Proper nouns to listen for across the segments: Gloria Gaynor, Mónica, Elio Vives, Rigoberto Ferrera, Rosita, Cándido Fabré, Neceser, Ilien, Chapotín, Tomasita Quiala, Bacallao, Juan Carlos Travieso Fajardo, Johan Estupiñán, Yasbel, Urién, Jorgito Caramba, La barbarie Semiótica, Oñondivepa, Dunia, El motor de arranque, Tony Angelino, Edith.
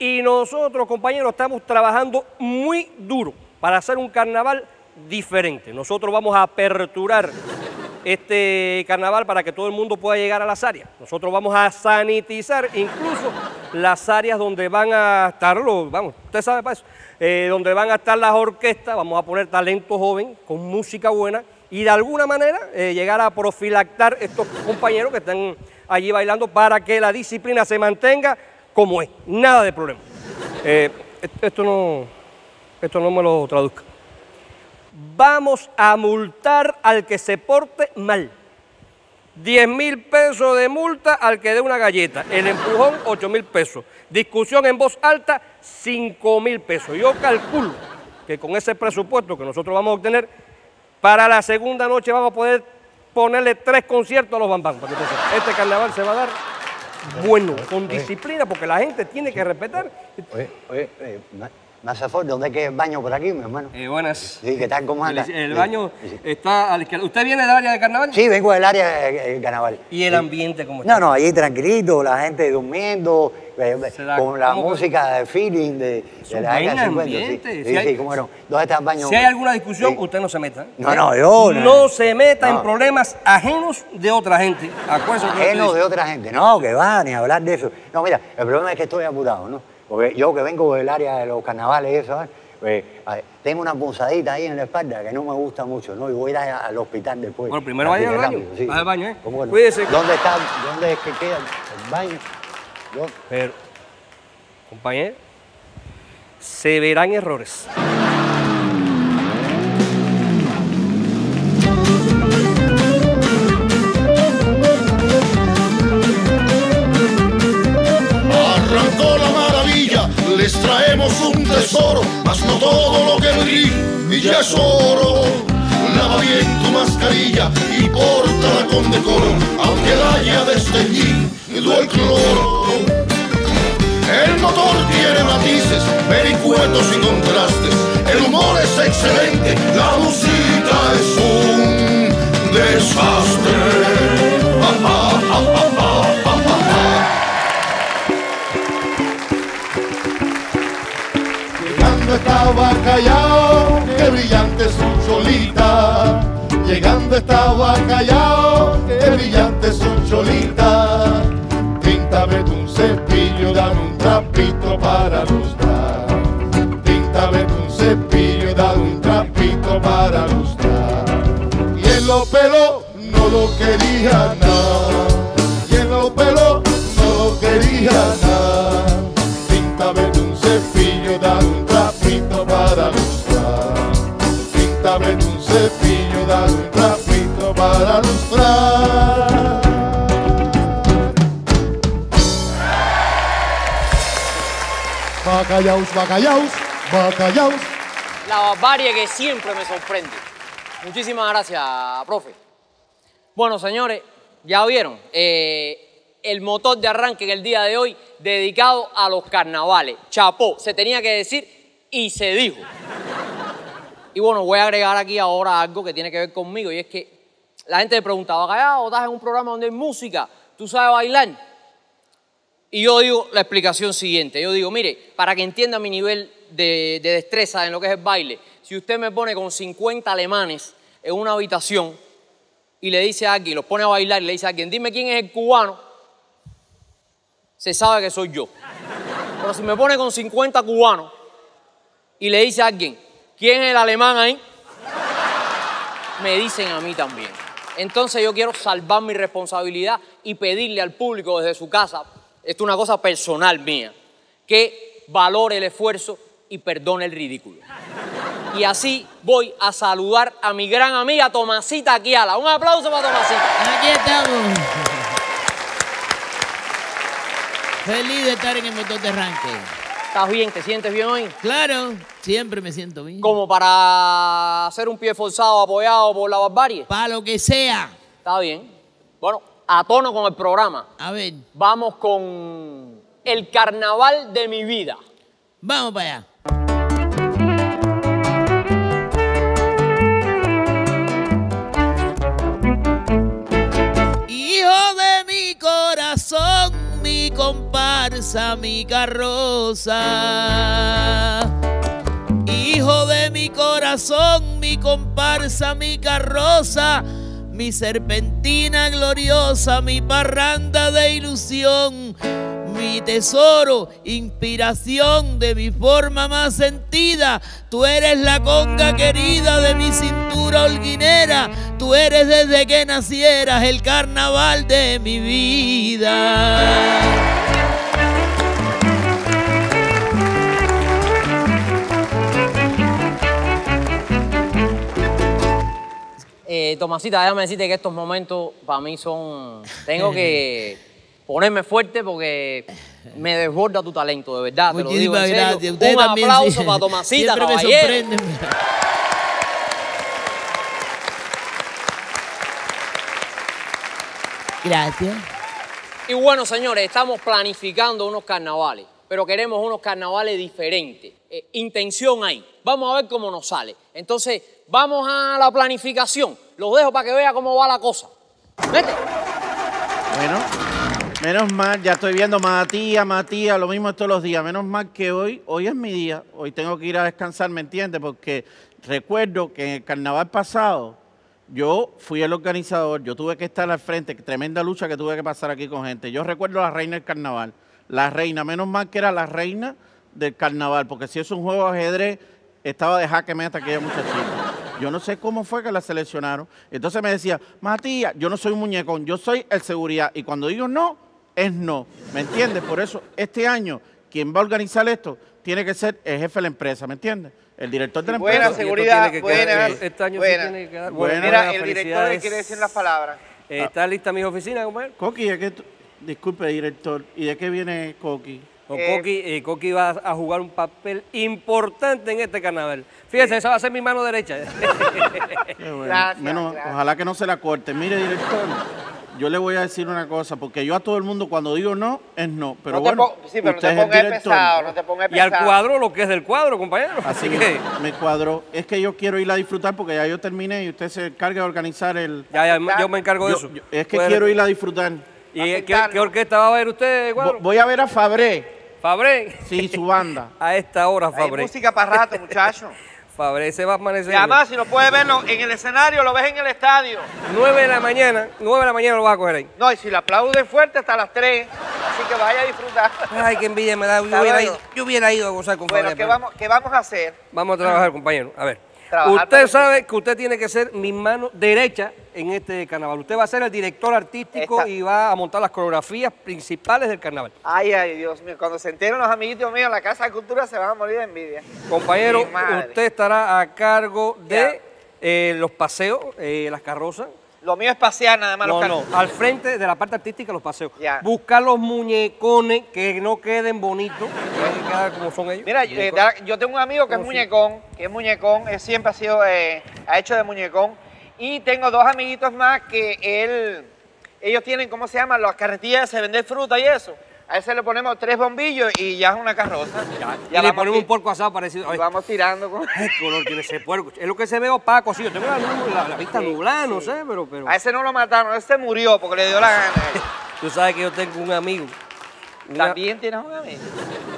Y nosotros, compañeros, estamos trabajando muy duro para hacer un carnaval diferente. Nosotros vamos a aperturar este carnaval para que todo el mundo pueda llegar a las áreas. Nosotros vamos a sanitizar incluso las áreas donde van a estar los, vamos, usted sabe para eso, donde van a estar las orquestas. Vamos a poner talento joven con música buena y de alguna manera llegar a profilactar estos compañeros que están allí bailando para que la disciplina se mantenga como es, nada de problema. Esto no me lo traduzca. Vamos a multar al que se porte mal. 10.000 pesos de multa al que dé una galleta. El empujón, 8.000 pesos. Discusión en voz alta, 5.000 pesos. Yo calculo que con ese presupuesto que nosotros vamos a obtener, para la segunda noche vamos a poder ponerle 3 conciertos a los bambán. Este carnaval se va a dar bueno, con disciplina, porque la gente tiene que respetar. Oye, Mazafor, ¿dónde es que el baño por aquí, mi hermano? Buenas. Sí, ¿qué tal, cómo anda? El baño está a la izquierda. ¿Usted viene del área del carnaval? Sí, vengo del área del carnaval. ¿Y el ambiente cómo está? No, allí tranquilito, la gente durmiendo, con la música, el feeling de la gente. Sí, sí, cómo no. ¿Dónde está el baño? Si hay alguna discusión, usted no se meta. No, yo no. No se meta en problemas ajenos de otra gente. Ajenos de otra gente. No, que va, ni hablar de eso. No, mira, el problema es que estoy apurado, ¿no? Porque yo que vengo del área de los carnavales y eso, pues, tengo una punzadita ahí en la espalda que no me gusta mucho, ¿no? Y voy a ir al hospital después. Bueno, primero vaya al baño. Sí. Vaya al baño, ¿eh? ¿Cómo no? Cuídese. ¿Dónde es que queda el baño? Yo. Pero, compañero, se verán errores. Les traemos un tesoro, mas no todo lo que brilla es oro. Lava bien tu mascarilla y pórtala con decoro, aunque la haya desteñido el cloro. El motor tiene matices, vericuetos y contrastes. El humor es excelente, la música es un desastre. Ah, ah, ah, ah, ah, ah, ah. Estaba Bacallao, qué brillante su cholita. Llegando estaba Bacallao, qué brillante su cholita. Tíntame tu un cepillo, dame un trapito para lustrar. Tíntame tu un cepillo, dame un trapito para lustrar. Y en los pelos no lo quería nada. Y en los pelos no lo quería nada. Tíntame tu un cepillo, dame un para lustrar, píntame un cepillo, dale un trapito para lustrar. Bacallaos, bacallaos, bacallaos. La barbarie que siempre me sorprende. Muchísimas gracias, profe. Bueno, señores, ya vieron el motor de arranque en el día de hoy dedicado a los carnavales. Chapó, se tenía que decir y se dijo. Y bueno, voy a agregar aquí ahora algo que tiene que ver conmigo, y es que la gente me preguntaba, Bacallao, estás en un programa donde hay música, ¿tú sabes bailar? Y yo digo la explicación siguiente, yo digo, mire, para que entienda mi nivel de destreza en lo que es el baile, si usted me pone con 50 alemanes en una habitación y le dice a alguien, los pone a bailar y le dice a alguien, dime quién es el cubano, se sabe que soy yo. Pero si me pone con 50 cubanos y le dice a alguien, ¿quién es el alemán ahí? Me dicen a mí también. Entonces yo quiero salvar mi responsabilidad y pedirle al público desde su casa, esto es una cosa personal mía, que valore el esfuerzo y perdone el ridículo. Y así voy a saludar a mi gran amiga Tomasita Quiala. Un aplauso para Tomasita. Aquí estamos. Feliz de estar en el motor de arranque. ¿Estás bien? ¿Te sientes bien hoy? Claro, siempre me siento bien. ¿Como para hacer un pie forzado apoyado por la barbarie? Para lo que sea. Está bien. Bueno, a tono con el programa. A ver. Vamos con el carnaval de mi vida. Vamos para allá. Hijo de mi corazón, mi comparsa, mi carroza. Hijo de mi corazón, mi comparsa, mi carroza, mi serpentina gloriosa, mi parranda de ilusión, mi tesoro, inspiración de mi forma más sentida. Tú eres la conga querida de mi cintura holguinera. Tú eres desde que nacieras el carnaval de mi vida. Tomasita, déjame decirte que estos momentos para mí son... Tengo que ponerme fuerte porque me desborda tu talento, de verdad. Muchísimas te lo digo en serio. Gracias. Usted un aplauso también, para Tomasita, caballero. Me sorprende. Gracias. Y bueno, señores, estamos planificando unos carnavales, pero queremos unos carnavales diferentes. Intención ahí. Vamos a ver cómo nos sale. Entonces, vamos a la planificación. Los dejo para que vea cómo va la cosa. Vete. Bueno. Menos mal, ya estoy viendo Matías, lo mismo todos los días. Menos mal que hoy es mi día. Hoy tengo que ir a descansar, ¿me entiendes? Porque recuerdo que en el carnaval pasado yo fui el organizador, yo tuve que estar al frente, tremenda lucha que tuve que pasar aquí con gente. Yo recuerdo a la reina del carnaval, la reina, menos mal que era la reina del carnaval, porque si es un juego de ajedrez, estaba de jaque meta aquella muchachita. Yo no sé cómo fue que la seleccionaron. Entonces me decía, Matías, yo no soy un muñecón, yo soy el seguridad. Y cuando digo no, es no, ¿me entiendes? Por eso, este año, quien va a organizar esto tiene que ser el jefe de la empresa, ¿me entiendes? El director de la empresa. Buena seguridad, buena. Este año sí tiene que quedar. Bueno, mira, el director le quiere decir las palabras. ¿Está lista mi oficina, compañero? Coqui, ¿de qué? Disculpe, director, ¿y de qué viene Coqui? Coqui va a jugar un papel importante en este carnaval. Fíjense, esa va a ser mi mano derecha. Bueno, gracias, gracias. Ojalá que no se la corte. Mire, director. Yo le voy a decir una cosa, porque yo a todo el mundo cuando digo no, es no. Pero no bueno, sí, pero usted no te pongas pesado, no te pongas pesado. Y al cuadro lo que es del cuadro, compañero. Así que me cuadro. Es que yo quiero ir a disfrutar porque ya yo terminé y usted se encarga de organizar el... Ya, yo me encargo de eso. Quiero ir a disfrutar. ¿Y qué orquesta va a ver usted, cuadro? Voy a ver a Fabré. ¿Fabré? Sí, su banda. A esta hora, Fabré. Hay música para rato, muchachos. Fabré se va a amanecer. Y además, si lo puedes verlo en el escenario, lo ves en el estadio. 9 de la mañana lo vas a coger ahí. No, y si la aplauden fuerte hasta las 3. Así que vaya a disfrutar. Ay, qué envidia me da. Yo hubiera ido a gozar con Fabré. Bueno, ¿qué vamos a hacer? Vamos a trabajar, compañero. A ver. Usted sabe que usted tiene que ser mi mano derecha en este carnaval. Usted va a ser el director artístico y va a montar las coreografías principales del carnaval. Ay, ay, Dios mío. Cuando se enteren los amiguitos míos en la Casa de Cultura se van a morir de envidia. Compañero, usted estará a cargo de los paseos, las carrozas. Lo mío es pasear nada más. No, al frente de la parte artística los paseos. Ya. Buscar los muñecones que no queden bonitos, que quedar como son ellos. Mira, yo tengo un amigo que es muñecón, siempre ha hecho de muñecón. Y tengo dos amiguitos más que ellos tienen, ¿cómo se llaman? Las carretillas de vender fruta y eso. A ese le ponemos 3 bombillos y ya es una carroza. Ya le ponemos un puerco asado parecido. Y vamos tirando con... El color tiene ese puerco. Es lo que se ve opaco, sí. Yo tengo la vista nublada, no sé, pero... A ese no lo mataron, ese murió porque le dio la gana. Tú sabes que yo tengo un amigo. ¿También tienes un amigo?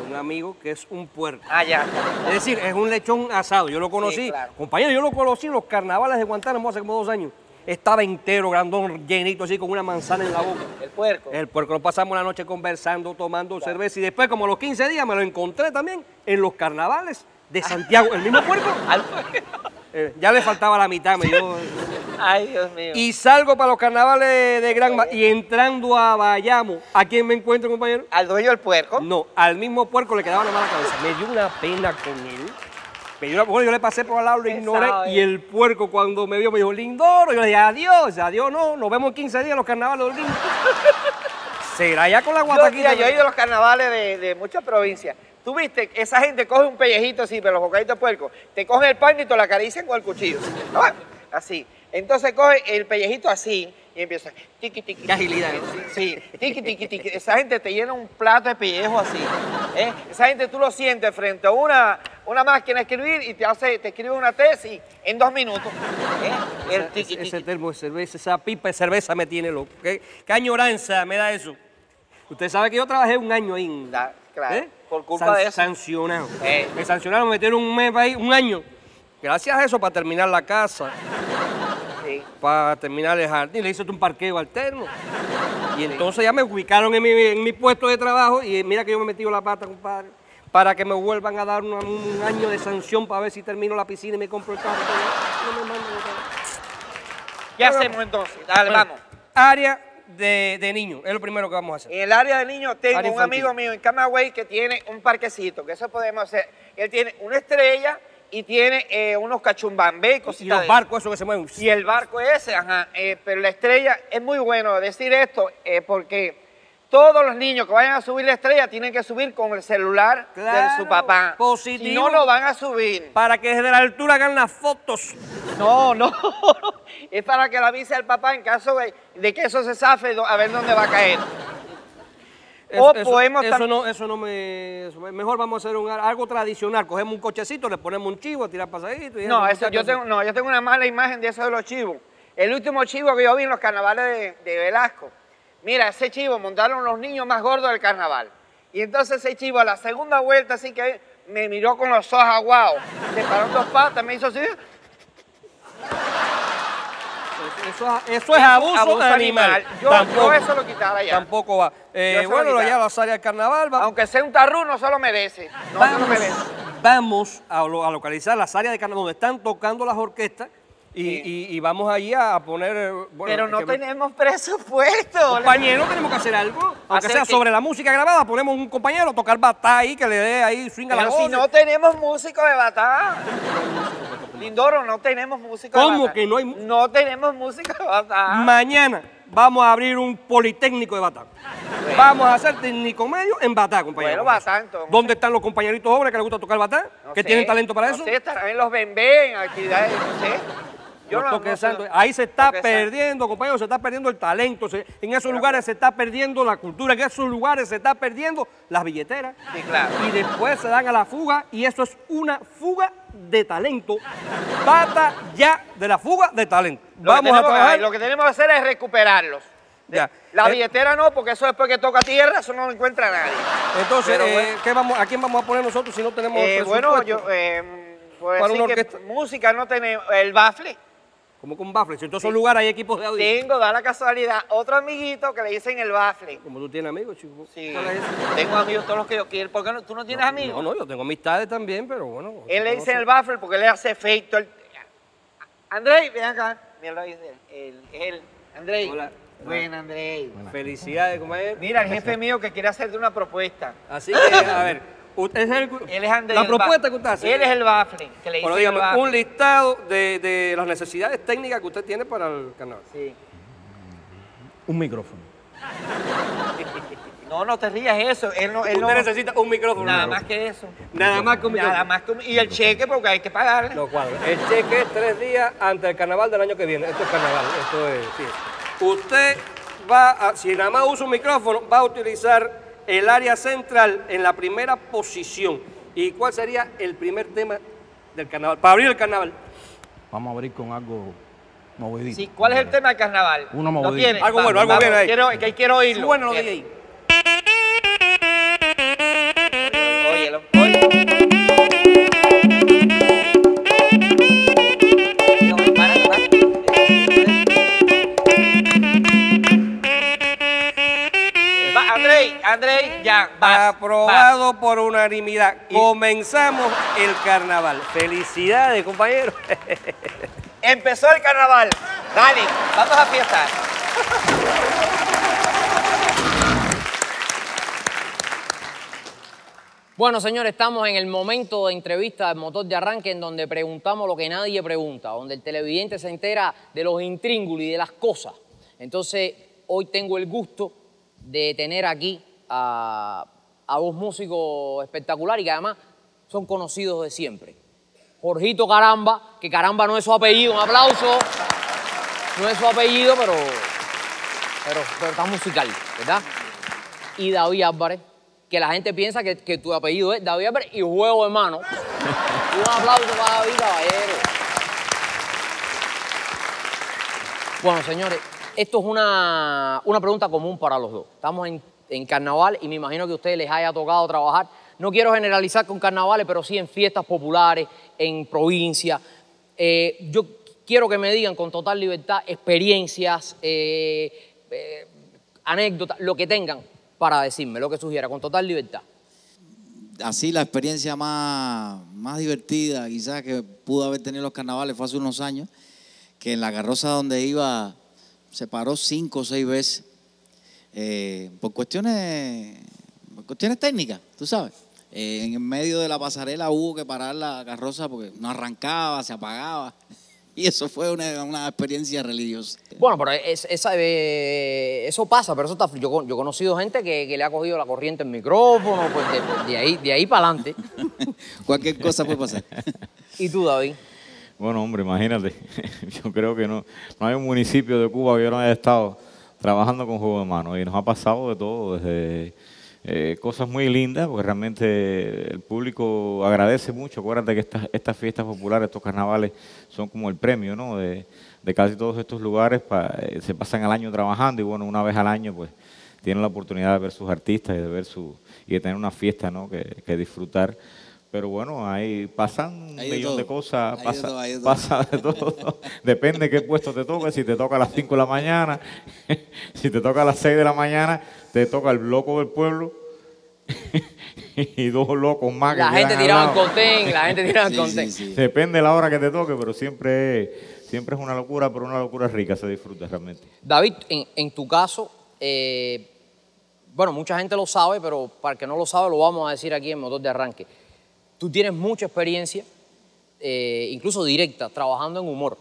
Un amigo que es un puerco. Ah, ya. Es decir, es un lechón asado. Yo lo conocí. Sí, claro. Compañero, yo lo conocí en los carnavales de Guantánamo hace como 2 años. Estaba entero, grandón, llenito, así, con una manzana en la boca. ¿El puerco? El puerco. Lo pasamos la noche conversando, tomando cerveza. Y después, como a los 15 días, me lo encontré también en los carnavales de Santiago. ¿El mismo puerco? Ya le faltaba la mitad, me dio. Ay, Dios mío. Y salgo para los carnavales de Granma y entrando a Bayamo, ¿a quién me encuentro, compañero? ¿Al dueño del puerco? No, al mismo puerco le quedaba la mala cabeza. Me dio una pena con él. Bueno, yo le pasé por al lado, lo ignoré, y el puerco cuando me vio me dijo, Lindoro, yo le dije, adiós, no, nos vemos en 15 días en los carnavales del Lindoro. Será ya con la guataquilla. Yo he ido a los carnavales de muchas provincias. Tú viste, esa gente coge un pellejito así, pero los bocaditos de puerco, te coge el pan y te lo acarician con el cuchillo. Así. Entonces coge el pellejito así y empieza, tiqui, tiqui. Qué agilidad, ¿no? Sí, tiqui, tiqui, tiqui. Esa gente te llena un plato de pellejo así. Esa gente tú lo sientes frente a una máquina a escribir y te escribe una tesis en 2 minutos. El tiqui, tiqui. Ese termo de cerveza, esa pipa de cerveza me tiene loco. ¿Qué añoranza me da eso? Usted sabe que yo trabajé un año ahí. En, claro, por culpa de eso. Sancionado. Me sancionaron, me metieron un mes ahí, un año. Gracias a eso, para terminar la casa. Sí. Para terminar el jardín, le hice un parqueo alterno. Y entonces ya me ubicaron en mi puesto de trabajo y mira que yo me he metido la pata, compadre, para que me vuelvan a dar un año de sanción para ver si termino la piscina y me compro el carro. No me mando de carro. ¿Qué hacemos entonces? Dale, vamos. Área de niños, es lo primero que vamos a hacer. En el área de niños tengo un amigo mío en Camagüey que tiene un parquecito, que eso podemos hacer. Él tiene una estrella y tiene unos cachumbambé y cositas. Y los barcos esos que se mueven. Y el barco ese, ajá. Pero la estrella, es muy bueno decir esto porque todos los niños que vayan a subir la estrella tienen que subir con el celular de su papá. Positivo. Si no, lo van a subir. Para que desde la altura hagan las fotos. No, no. Es para que la avise al papá en caso de que eso se zafe, a ver dónde va a caer. O eso, podemos mejor vamos a hacer algo tradicional. Cogemos un cochecito, le ponemos un chivo, tirar pasadito. Y no, eso, yo tengo una mala imagen de eso de los chivos. El último chivo que yo vi en los carnavales de Velasco. Mira, ese chivo montaron los niños más gordos del carnaval. Y entonces ese chivo a la segunda vuelta así que me miró con los ojos aguados. Se paró dos patas, me hizo así. Eso es abuso animal. Yo eso lo quitara ya. Tampoco va. Bueno, lo ya la sale al carnaval. Va. Aunque sea un tarru, no se lo merece. No se lo merece. Vamos a localizar las áreas de carnaval donde están tocando las orquestas. Y vamos ahí a poner... Bueno, pero no tenemos presupuesto. Compañero, tenemos que hacer algo. Aunque sea sobre la música grabada, ponemos un compañero a tocar batá ahí, que le dé ahí swing a la voz. Pero si no tenemos músicos de batá. Lindoro, no tenemos músicos de batá. ¿Cómo que no hay músicos? No tenemos músicos de batá. Mañana vamos a abrir un politécnico de batá. Bueno. Vamos a hacer técnico medio en batá, compañero. Bueno, batá, entonces. ¿Dónde están los compañeritos jóvenes que les gusta tocar batá? No que sé, tienen talento para eso. No sé, estarán en los bembén, actividades, no sé. Ahí se está perdiendo, compañeros, se está perdiendo el talento. En esos lugares se está perdiendo la cultura, en esos lugares se está perdiendo las billeteras. Sí, claro. Y después se dan a la fuga y eso es una fuga de talento. Bata ya de la fuga de talento. Vamos a trabajar. Lo que tenemos que hacer es recuperarlos. Ya. La billetera no, porque eso después que toca tierra, eso no lo encuentra nadie. Entonces, pero, ¿a quién vamos a poner nosotros si no tenemos presupuesto? Bueno, yo... para decir una que música no tenemos... El bafle. Como con bafle, si en todos esos lugares hay equipos de audio. Tengo, da la casualidad, otro amiguito que le dicen el bafle. Como tú tienes amigos, chico. Sí, tengo amigos todos los que yo quiero. ¿Por qué no? ¿Tú no tienes amigos? No, no, yo tengo amistades también, pero bueno. Él le dicen el bafle porque le hace efecto. Andrés, ven acá. Mira, él. Andrés. Hola. Buen Andrés. Felicidades, compañero. Mira, el jefe mío que quiere hacerte una propuesta. Así que, a ver. Usted es él es Andrés. La propuesta que usted hace. Él es el bafle. Que le bueno, dígame, el bafle. Un listado de las necesidades técnicas que usted tiene para el canal. Sí. Un micrófono. No, no te rías eso. Él no necesita un micrófono. Nada más que eso. Nada más que un micrófono. Nada más que un... Y el cheque, porque hay que pagarle. No, cuadro. El cheque es 3 días antes del carnaval del año que viene. Esto es carnaval. Esto es... Sí. Usted va a... Si nada más usa un micrófono, va a utilizar... el área central en la primera posición. ¿Y cuál sería el primer tema del carnaval? Para abrir el carnaval. Vamos a abrir con algo movidito. Sí, ¿cuál es el tema del carnaval? Uno movidito. ¿Lo tiene? Algo bueno, algo bien ahí. Quiero oírlo. Bueno, lo dije ahí. Óyelo, óyelo. Andrés, ya, vas. Aprobado por unanimidad. Comenzamos el carnaval. Felicidades, compañeros. Empezó el carnaval. Dale, vamos a fiestar. Bueno, señores, estamos en el momento de entrevista del motor de arranque en donde preguntamos lo que nadie pregunta, donde el televidente se entera de los intríngulis y de las cosas. Entonces, hoy tengo el gusto de tener aquí a dos músicos espectaculares y que además son conocidos de siempre. Jorgito Caramba, que Caramba no es su apellido, un aplauso. No es su apellido, pero está musical, ¿verdad? Y David Álvarez, que la gente piensa que tu apellido es David Álvarez y juego de mano. Un aplauso para David Caballero. Bueno, señores, esto es una pregunta común para los dos. Estamos en en carnaval y me imagino que a ustedes les haya tocado trabajar. No quiero generalizar con carnavales, pero sí en fiestas populares, en provincia. Yo quiero que me digan con total libertad experiencias, anécdotas, lo que tengan para decirme, lo que sugiera, con total libertad. Así la experiencia más divertida quizás que pudo haber tenido los carnavales fue hace unos años, que en la carroza donde iba se paró 5 o 6 veces por cuestiones técnicas, tú sabes. En el medio de la pasarela hubo que parar la carroza porque no arrancaba, se apagaba. Y eso fue una experiencia religiosa. Bueno, pero eso pasa, pero eso está... Yo he conocido gente que le ha cogido la corriente al micrófono, pues de ahí para adelante. Cualquier cosa puede pasar. ¿Y tú, David? Bueno, hombre, imagínate. Yo creo que no hay un municipio de Cuba que yo no haya estado trabajando con juego de mano. Y nos ha pasado de todo, desde... cosas muy lindas, porque realmente el público agradece mucho. Acuérdate que estas fiestas populares, estos carnavales, son como el premio, ¿no? de casi todos estos lugares. Se pasan el año trabajando y bueno, una vez al año pues tienen la oportunidad de ver sus artistas y de ver y de tener una fiesta, ¿no? que disfrutar. Pero bueno, ahí pasan un millón de cosas, pasa de todo. Depende de qué puesto te toca, si te toca a las 5 de la mañana, si te toca a las 6 de la mañana, te toca el loco del pueblo y dos locos más. La gente tiraba contén, la gente tiraba contén. Sí. Depende de la hora que te toque, pero siempre es una locura, pero una locura rica, se disfruta realmente. David, en tu caso... bueno, mucha gente lo sabe, pero para el que no lo sabe lo vamos a decir aquí en Motor de Arranque. Tú tienes mucha experiencia, incluso directa, trabajando en humor,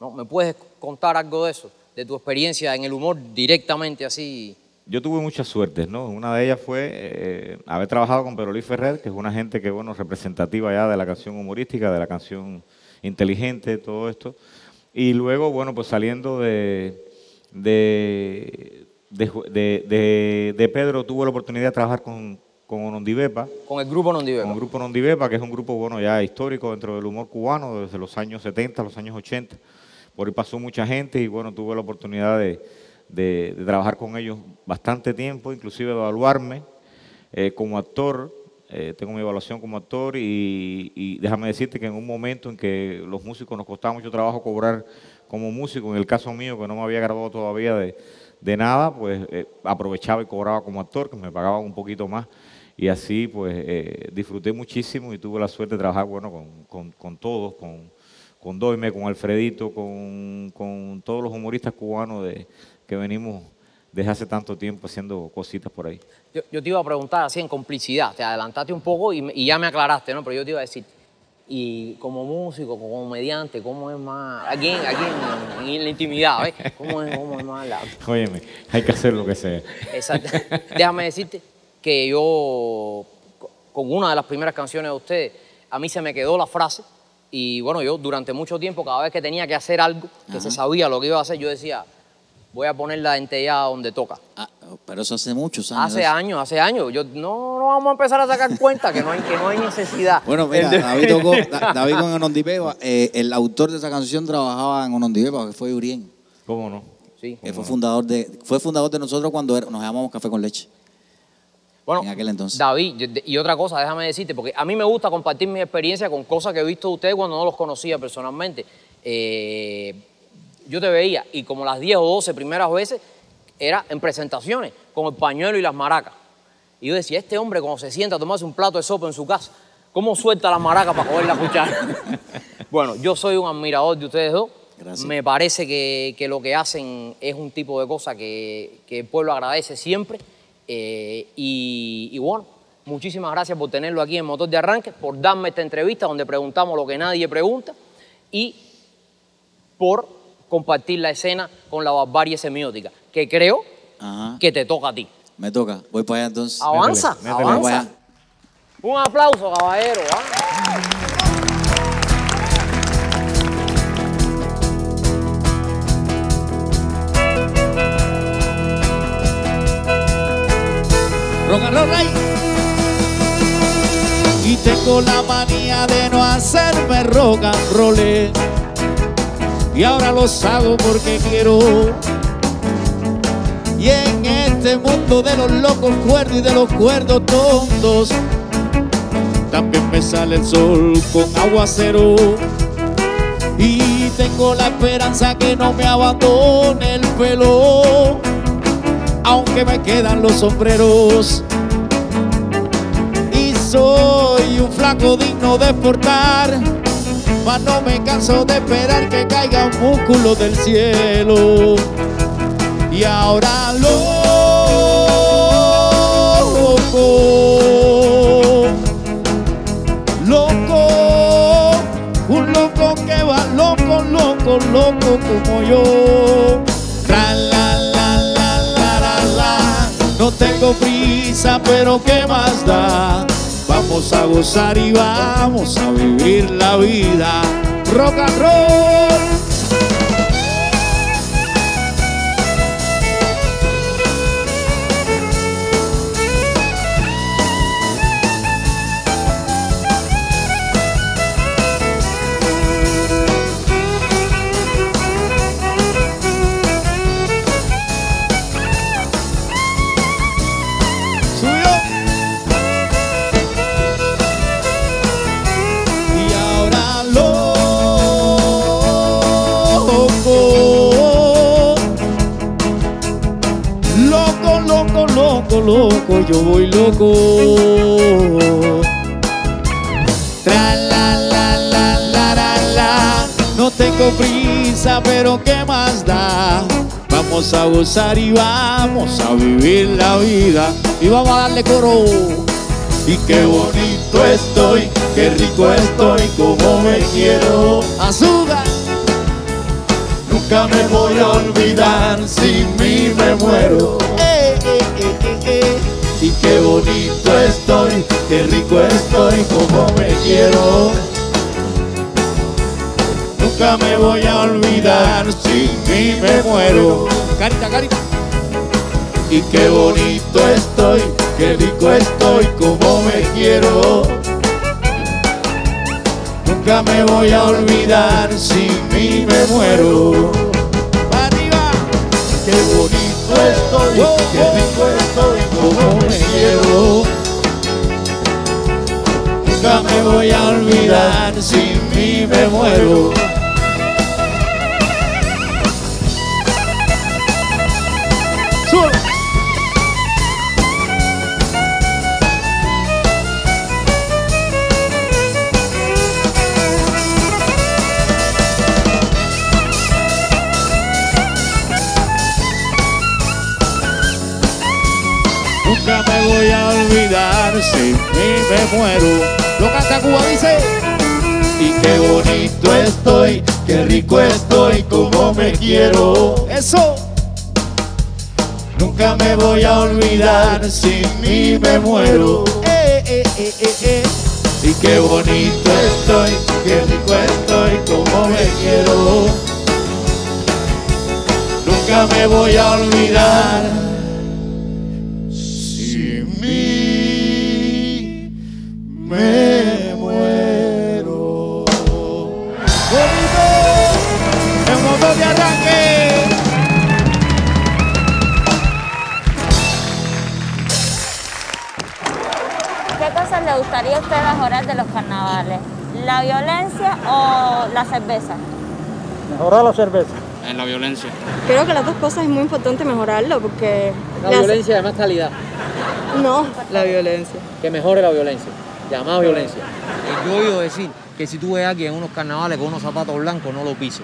¿no? ¿Me puedes contar algo de eso? De tu experiencia en el humor directamente así. Yo tuve muchas suertes, ¿no? Una de ellas fue haber trabajado con Pedro Luis Ferrer, que es una gente que, bueno, representativa ya de la canción humorística, de la canción inteligente, todo esto. Y luego, bueno, pues saliendo de Pedro, tuve la oportunidad de trabajar con Oñondivepa. Con el grupo Oñondivepa. Con el grupo Oñondivepa, que es un grupo, bueno, ya histórico dentro del humor cubano, desde los años 70, los años 80. Por ahí pasó mucha gente y, bueno, tuve la oportunidad de trabajar con ellos bastante tiempo, inclusive de evaluarme como actor. Tengo mi evaluación como actor y déjame decirte que en un momento en que los músicos nos costaba mucho trabajo cobrar como músico, en el caso mío, que no me había graduado todavía de nada, pues aprovechaba y cobraba como actor, que me pagaban un poquito más. Y así pues disfruté muchísimo y tuve la suerte de trabajar, bueno, con todos, con Doime, con Alfredito, con todos los humoristas cubanos que venimos desde hace tanto tiempo haciendo cositas por ahí. Yo te iba a preguntar así en complicidad, te adelantaste un poco y ya me aclaraste, ¿no? Pero yo te iba a decir, y como músico, como comediante, ¿cómo es más? Aquí en la intimidad, ¿ves? ¿Cómo es más? Óyeme, hay que hacer lo que sea. Exacto. Déjame decirte que yo, con una de las primeras canciones de ustedes, a mí se me quedó la frase y bueno, yo durante mucho tiempo, cada vez que tenía que hacer algo, que se sabía lo que iba a hacer, yo decía, voy a ponerla entera donde toca. Ah, pero eso hace muchos años. Hace años. Yo, no vamos a empezar a sacar cuenta, que no hay necesidad. Bueno, mira, David con Oñondivepa, el autor de esa canción trabajaba en Oñondivepa, que fue Urién. ¿Cómo no? Sí. Él fue fundador de nosotros cuando nos llamamos Café con Leche. Bueno, en aquel entonces. David, y otra cosa, déjame decirte, porque a mí me gusta compartir mi experiencia con cosas que he visto de ustedes cuando no los conocía personalmente. Yo te veía, y como las 10 o 12 primeras veces, era en presentaciones, con el pañuelo y las maracas. Y yo decía, este hombre cuando se sienta a tomarse un plato de sopa en su casa, ¿cómo suelta las maracas para coger la cuchara? Bueno, yo soy un admirador de ustedes dos. Gracias. Me parece que lo que hacen es un tipo de cosa que el pueblo agradece siempre. Y bueno, muchísimas gracias por tenerlo aquí en Motor de Arranque, por darme esta entrevista donde preguntamos lo que nadie pregunta y por compartir la escena con la barbarie semiótica, que creo que te toca a ti. Me toca, voy para allá entonces. Avanza, avanza. Un aplauso, caballero. Y tengo la manía de no hacerme rock and roll, y ahora lo hago porque quiero. Y en el este mundo de los locos cuerdos y de los cuerdos tontos. También me sale el sol con aguacero y tengo la esperanza que no me abandone el pelo, aunque me quedan los sombreros. Y soy un flaco digno de exportar, mas no me canso de esperar que caiga un músculo del cielo. Y ahora loco, un loco que va loco, loco, loco como yo. La, la, la, la, la, la, la. No tengo prisa, pero qué más da. Vamos a gozar y vamos a vivir la vida. Rock and roll. Loco, yo voy loco. Tra la la la la la la. No tengo prisa, pero qué más da. Vamos a gozar y vamos a vivir la vida. Y vamos a darle coro. Y qué bonito estoy, qué rico estoy, como me quiero. ¡Azúcar! Nunca me voy a olvidar, sin mí me muero. Y qué bonito estoy, qué rico estoy, como me quiero. Nunca me voy a olvidar, sin mí me muero. Carita, carita. Y qué bonito estoy, qué rico estoy, como me quiero. Nunca me voy a olvidar, sin mí me muero. ¡Arriba! Qué bonito estoy, qué rico estoy, como me quiero. Nunca me voy a olvidar, sin mí me muero. Nunca me voy a olvidar, sin mí me muero. Lo canta Cuba, dice. Y qué bonito estoy, qué rico estoy, como me quiero. Eso. Nunca me voy a olvidar, sin mí me muero. Y qué bonito estoy, qué rico estoy, como me quiero. Nunca me voy a olvidar. Me muero. ¡Bonito! ¡El motor de arranque! ¿Qué cosas le gustaría a usted mejorar de los carnavales? ¿La violencia o la cerveza? Mejorar la cerveza. La violencia. Creo que las dos cosas es muy importante mejorarlo porque... La violencia de más calidad. No. La violencia. Que mejore la violencia. Llamada violencia. Yo oigo decir que si tú ves a alguien en unos carnavales con unos zapatos blancos, no lo pises.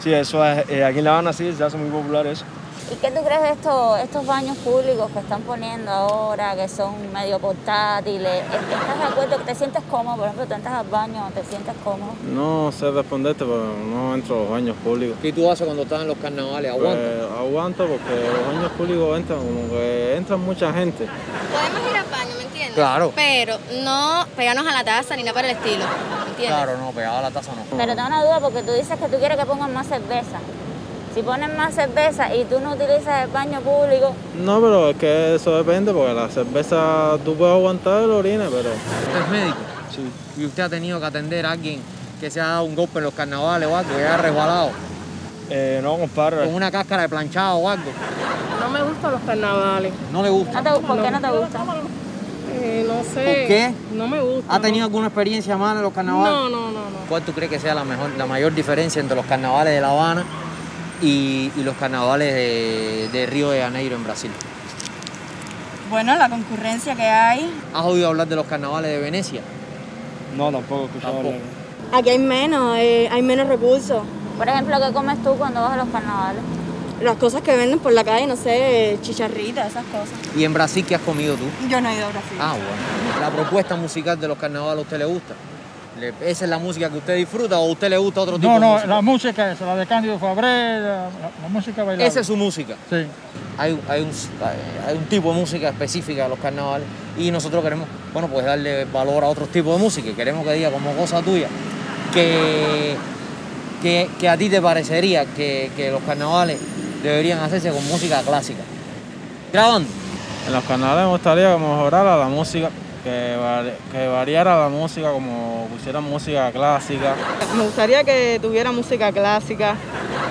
Sí, eso es, aquí en La Habana sí se hace muy popular eso. ¿Y qué tú crees de estos baños públicos que están poniendo ahora, que son medio portátiles? ¿Estás de acuerdo? ¿Te sientes cómodo? Por ejemplo, tú entras al baño, ¿te sientes cómodo? No sé responderte, pero no entro a los baños públicos. ¿Qué tú haces cuando estás en los carnavales? ¿Aguantas? Aguanto porque los baños públicos entran, como que entran mucha gente. Podemos ir al baño, ¿me entiendes? Claro. Pero no pegarnos a la taza ni nada por el estilo, ¿me entiendes? Claro, no, pegado a la taza no. Pero tengo una duda porque tú dices que tú quieres que pongan más cerveza. Si ponen más cerveza y tú no utilizas el baño público... No, pero es que eso depende, porque la cerveza tú puedes aguantar la orina, pero... ¿Usted es médico? Sí. ¿Y usted ha tenido que atender a alguien que se ha dado un golpe en los carnavales o algo, que haya resbalado? No, compadre. ¿Con una cáscara de planchado o algo? No me gustan los carnavales. ¿No le gusta? ¿Por qué no te gusta? No sé. ¿Por qué? No me gusta. ¿Ha tenido alguna experiencia mala en los carnavales? No. ¿Cuál tú crees que sea la mayor diferencia entre los carnavales de La Habana y los carnavales de Río de Janeiro en Brasil? Bueno, la concurrencia que hay. ¿Has oído hablar de los carnavales de Venecia? No, tampoco he escuchado hablar. Aquí hay menos recursos. Por ejemplo, ¿qué comes tú cuando vas a los carnavales? Las cosas que venden por la calle, no sé, chicharritas, esas cosas. ¿Y en Brasil qué has comido tú? Yo no he ido a Brasil. Ah, bueno. ¿La propuesta musical de los carnavales a usted le gusta? ¿Esa es la música que usted disfruta o a usted le gusta otro tipo de música? No, la música esa, la de Cándido Fabré, la música bailable. ¿Esa es su música? Sí. Hay un tipo de música específica de los carnavales y nosotros queremos, bueno, pues darle valor a otros tipos de música. Queremos que diga como cosa tuya que a ti te parecería que los carnavales deberían hacerse con música clásica. ¿Grabando? En los carnavales me gustaría que mejorara la música, que variara la música, como pusieran música clásica. Me gustaría que tuviera música clásica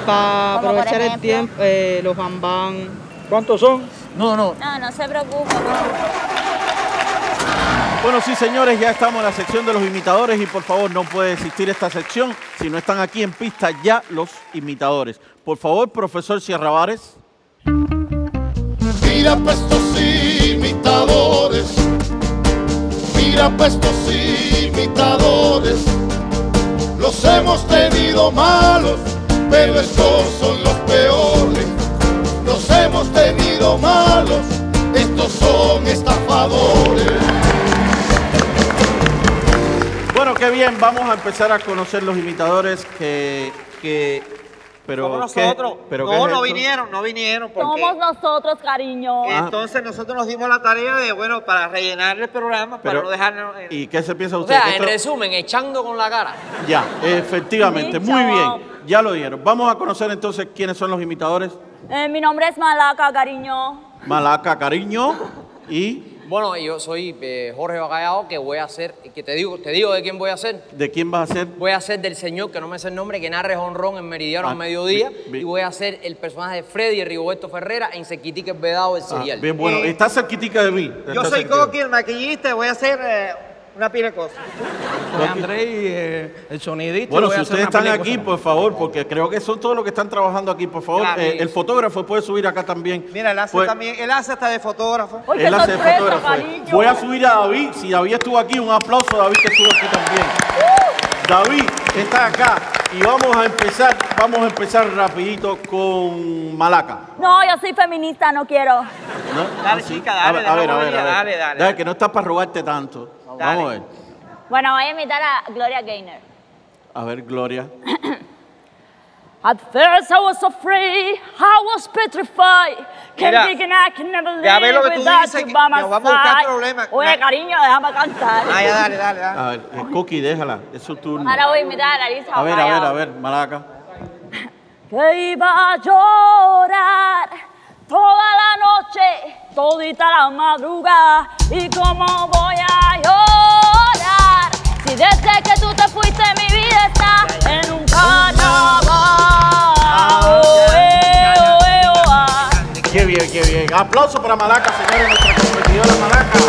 para aprovechar el tiempo, los bambán. ¿Cuántos son? No se preocupe. Bueno, sí, señores, ya estamos en la sección de los imitadores y por favor no puede existir esta sección si no están aquí en pista ya los imitadores. Por favor, profesor Sierra Vares. Mira pues estos imitadores, mira pues estos imitadores, los hemos tenido malos, pero estos son los peores. Los hemos tenido malos, estos son estafadores. Bueno, qué bien, vamos a empezar a conocer los imitadores que pero somos nosotros. ¿Pero no, no vinieron. Porque somos nosotros, cariño. Entonces nosotros nos dimos la tarea de, bueno, para rellenar el programa, pero, para no dejarnos... ¿Y qué se piensa usted? O sea, en resumen, echando con la cara. Ya, efectivamente, muy bien, ya lo dieron. Vamos a conocer entonces quiénes son los imitadores. Mi nombre es Malaca, cariño. Malaca, cariño, y... Bueno, yo soy Jorge Bacallao, que voy a hacer, que te digo de quién voy a hacer. ¿De quién vas a hacer? Voy a hacer del señor, que no me sé el nombre, que narre jonrón en Meridiano al mediodía. Y voy a hacer el personaje de Freddy y Rigoberto Ferrera en Cerquitica el Vedado, el serial. Bien, bueno, está cerquitica de mí. Yo soy Coqui, el maquillista, y voy a hacer una pila de cosas. Soy Andrés, el sonidista. Bueno, si ustedes están aquí, por favor, porque creo que son todos los que están trabajando aquí, por favor. Claro, el fotógrafo puede subir acá también. Mira, él hace también, él hace hasta de fotógrafo. Él hace de fotógrafo. Cariño. Voy a subir a David, si David estuvo aquí, un aplauso a David que estuvo aquí también. David está acá y vamos a empezar rapidito con Malaca. No, yo soy feminista, no quiero. ¿No? Dale, chica, dale. A ver. Dale, que no estás para robarte tanto. Dale. Vamos a ver. Bueno, voy a invitar a Gloria Gaynor. A ver, Gloria. At first I was so afraid, I was petrified. Can't begin, I can never live without you by my side. Oye, cariño, déjame cantar. Ay, dale. A ver, Coqui, déjala, es su turno. Ahora voy a invitar a Lisa. A ver, Malaca. Que iba a llorar toda la noche, todita la madrugada, y cómo voy a llorar si desde que tú te fuiste mi vida está en un carnaval. Qué bien. Aplauso para Malaca, señores, nuestra competidora Malaca.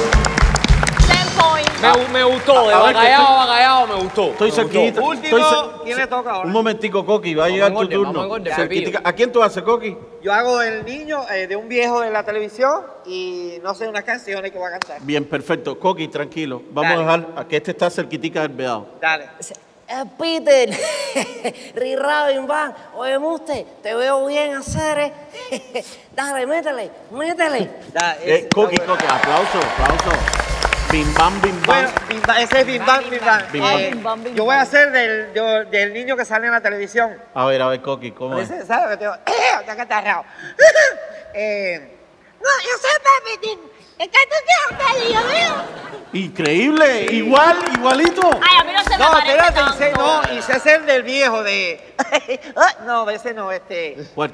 Me gustó, de Bacallao, me gustó. Estoy cerquita. ¿Quién le toca ahora? Un momentico, Coqui, va a llegar tu turno. ¿A quién tú haces, Coqui? Yo hago el niño de un viejo de la televisión y no sé unas canciones que va a cantar. Bien, perfecto. Coqui, tranquilo. Vamos a dejar a que este está cerquitica del Vedado. Dale. Peter, Ri Rabin Van, oye, Muste, te veo bien hacer. Dale, métele. Coqui, aplauso. Bim bam. Bueno, ese es bim bam. Yo voy a hacer del niño que sale en la televisión. A ver, Coqui, ¿cómo es? ¿Sabes que te digo? Está catarrado. No, yo soy Papetín. Es que tú te has increíble, igualito. Ay, a mí no se me parece tanto. Hice hacer del viejo de... no, ese no, ¿Cuál?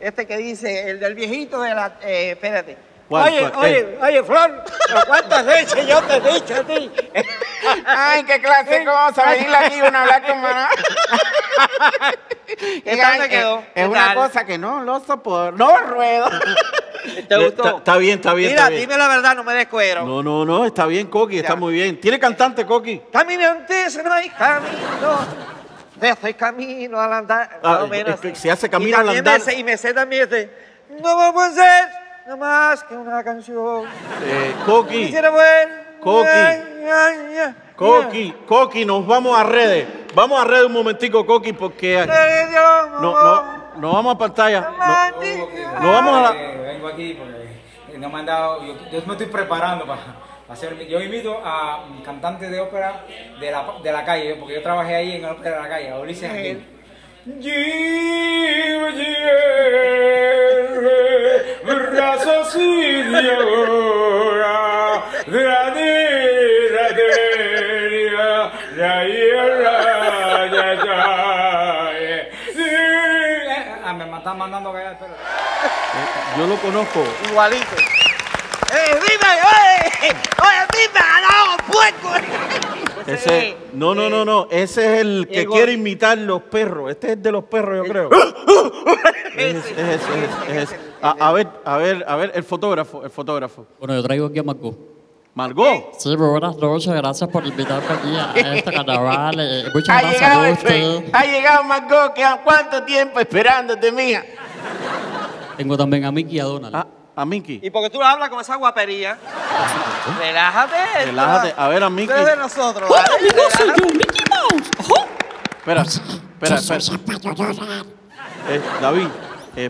Este que dice, el del viejito de la... espérate. Oye, Flor, ¿cuántas veces yo te he dicho a ti? Ay, qué clásico. Vamos a venir aquí una hablar con mamá. ¿Qué tal te quedó? Es una cosa que no lo soporto. No ruedo. ¿Te gustó? Está bien, está bien. Mira, dime la verdad, no me descuero. No, no, no, está bien, Coqui, está muy bien. ¿Tiene cantante, Coqui? Caminante, se no hay camino. Estoy camino al andar. Más o menos. Se hace camino al andar. Y me sé también este. No vamos a ser no más que una canción. Coqui. Coqui, nos vamos a redes. Vamos a redes un momentico, Coqui, porque... No vamos a pantalla. No vamos a... Vengo aquí porque no me han dado... Yo me estoy preparando para... Yo invito a cantantes de ópera de la calle, porque yo trabajé ahí en la ópera de la calle, a Ulises Aquil. Me están mandando callar, espera. Yo lo conozco. Igualito. ¡Dime! ¡Oye, dime! ¡Alao, puerco! Ese, no. Ese es el que quiere imitar los perros. Este es el de los perros, yo creo. Es ese. A ver, el fotógrafo. Bueno, yo traigo aquí a Margot. ¿Margot? Sí, muy buenas noches. Gracias por invitarme aquí a este carnaval. Muchas gracias a usted. Ha llegado Margot. ¿Quedan cuánto tiempo esperándote, mía? Tengo también a Mickey y a Donald. A Mickey. ¿Y por qué tú hablas con esa guapería? Relájate. A ver, a Mickey. Tú eres de nosotros. Hola, amigo, soy yo, Mickey Mouse. Espera. David,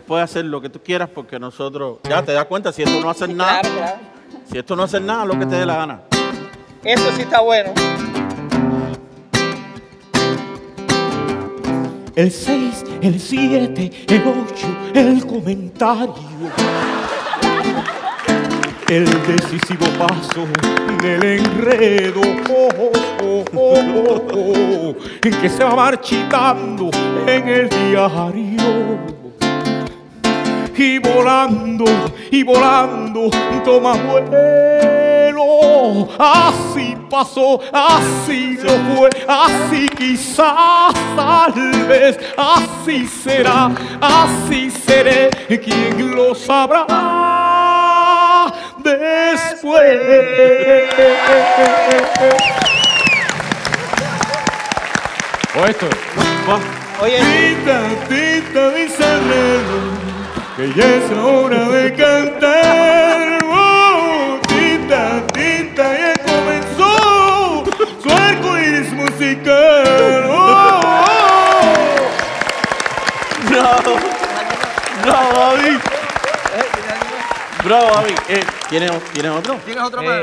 puedes hacer lo que tú quieras porque nosotros... Ya te das cuenta, si esto no hace nada... Claro. Si esto no hace nada, lo que te dé la gana. Eso sí está bueno. El 6, el 7, el 8, el comentario... El decisivo paso del enredo que se va marchitando en el diario y volando toma vuelo. Así pasó, así lo fue, así quizás, tal vez, así será, así seré, ¿quién lo sabrá? Después. O esto. Oye. Tita, mi sanero, que ya es hora de cantar. Oh, tita, ya comenzó su arco iris musical. Bravo, David. Bravo, David. ¿Tienes otro? ¿Tienes otro más?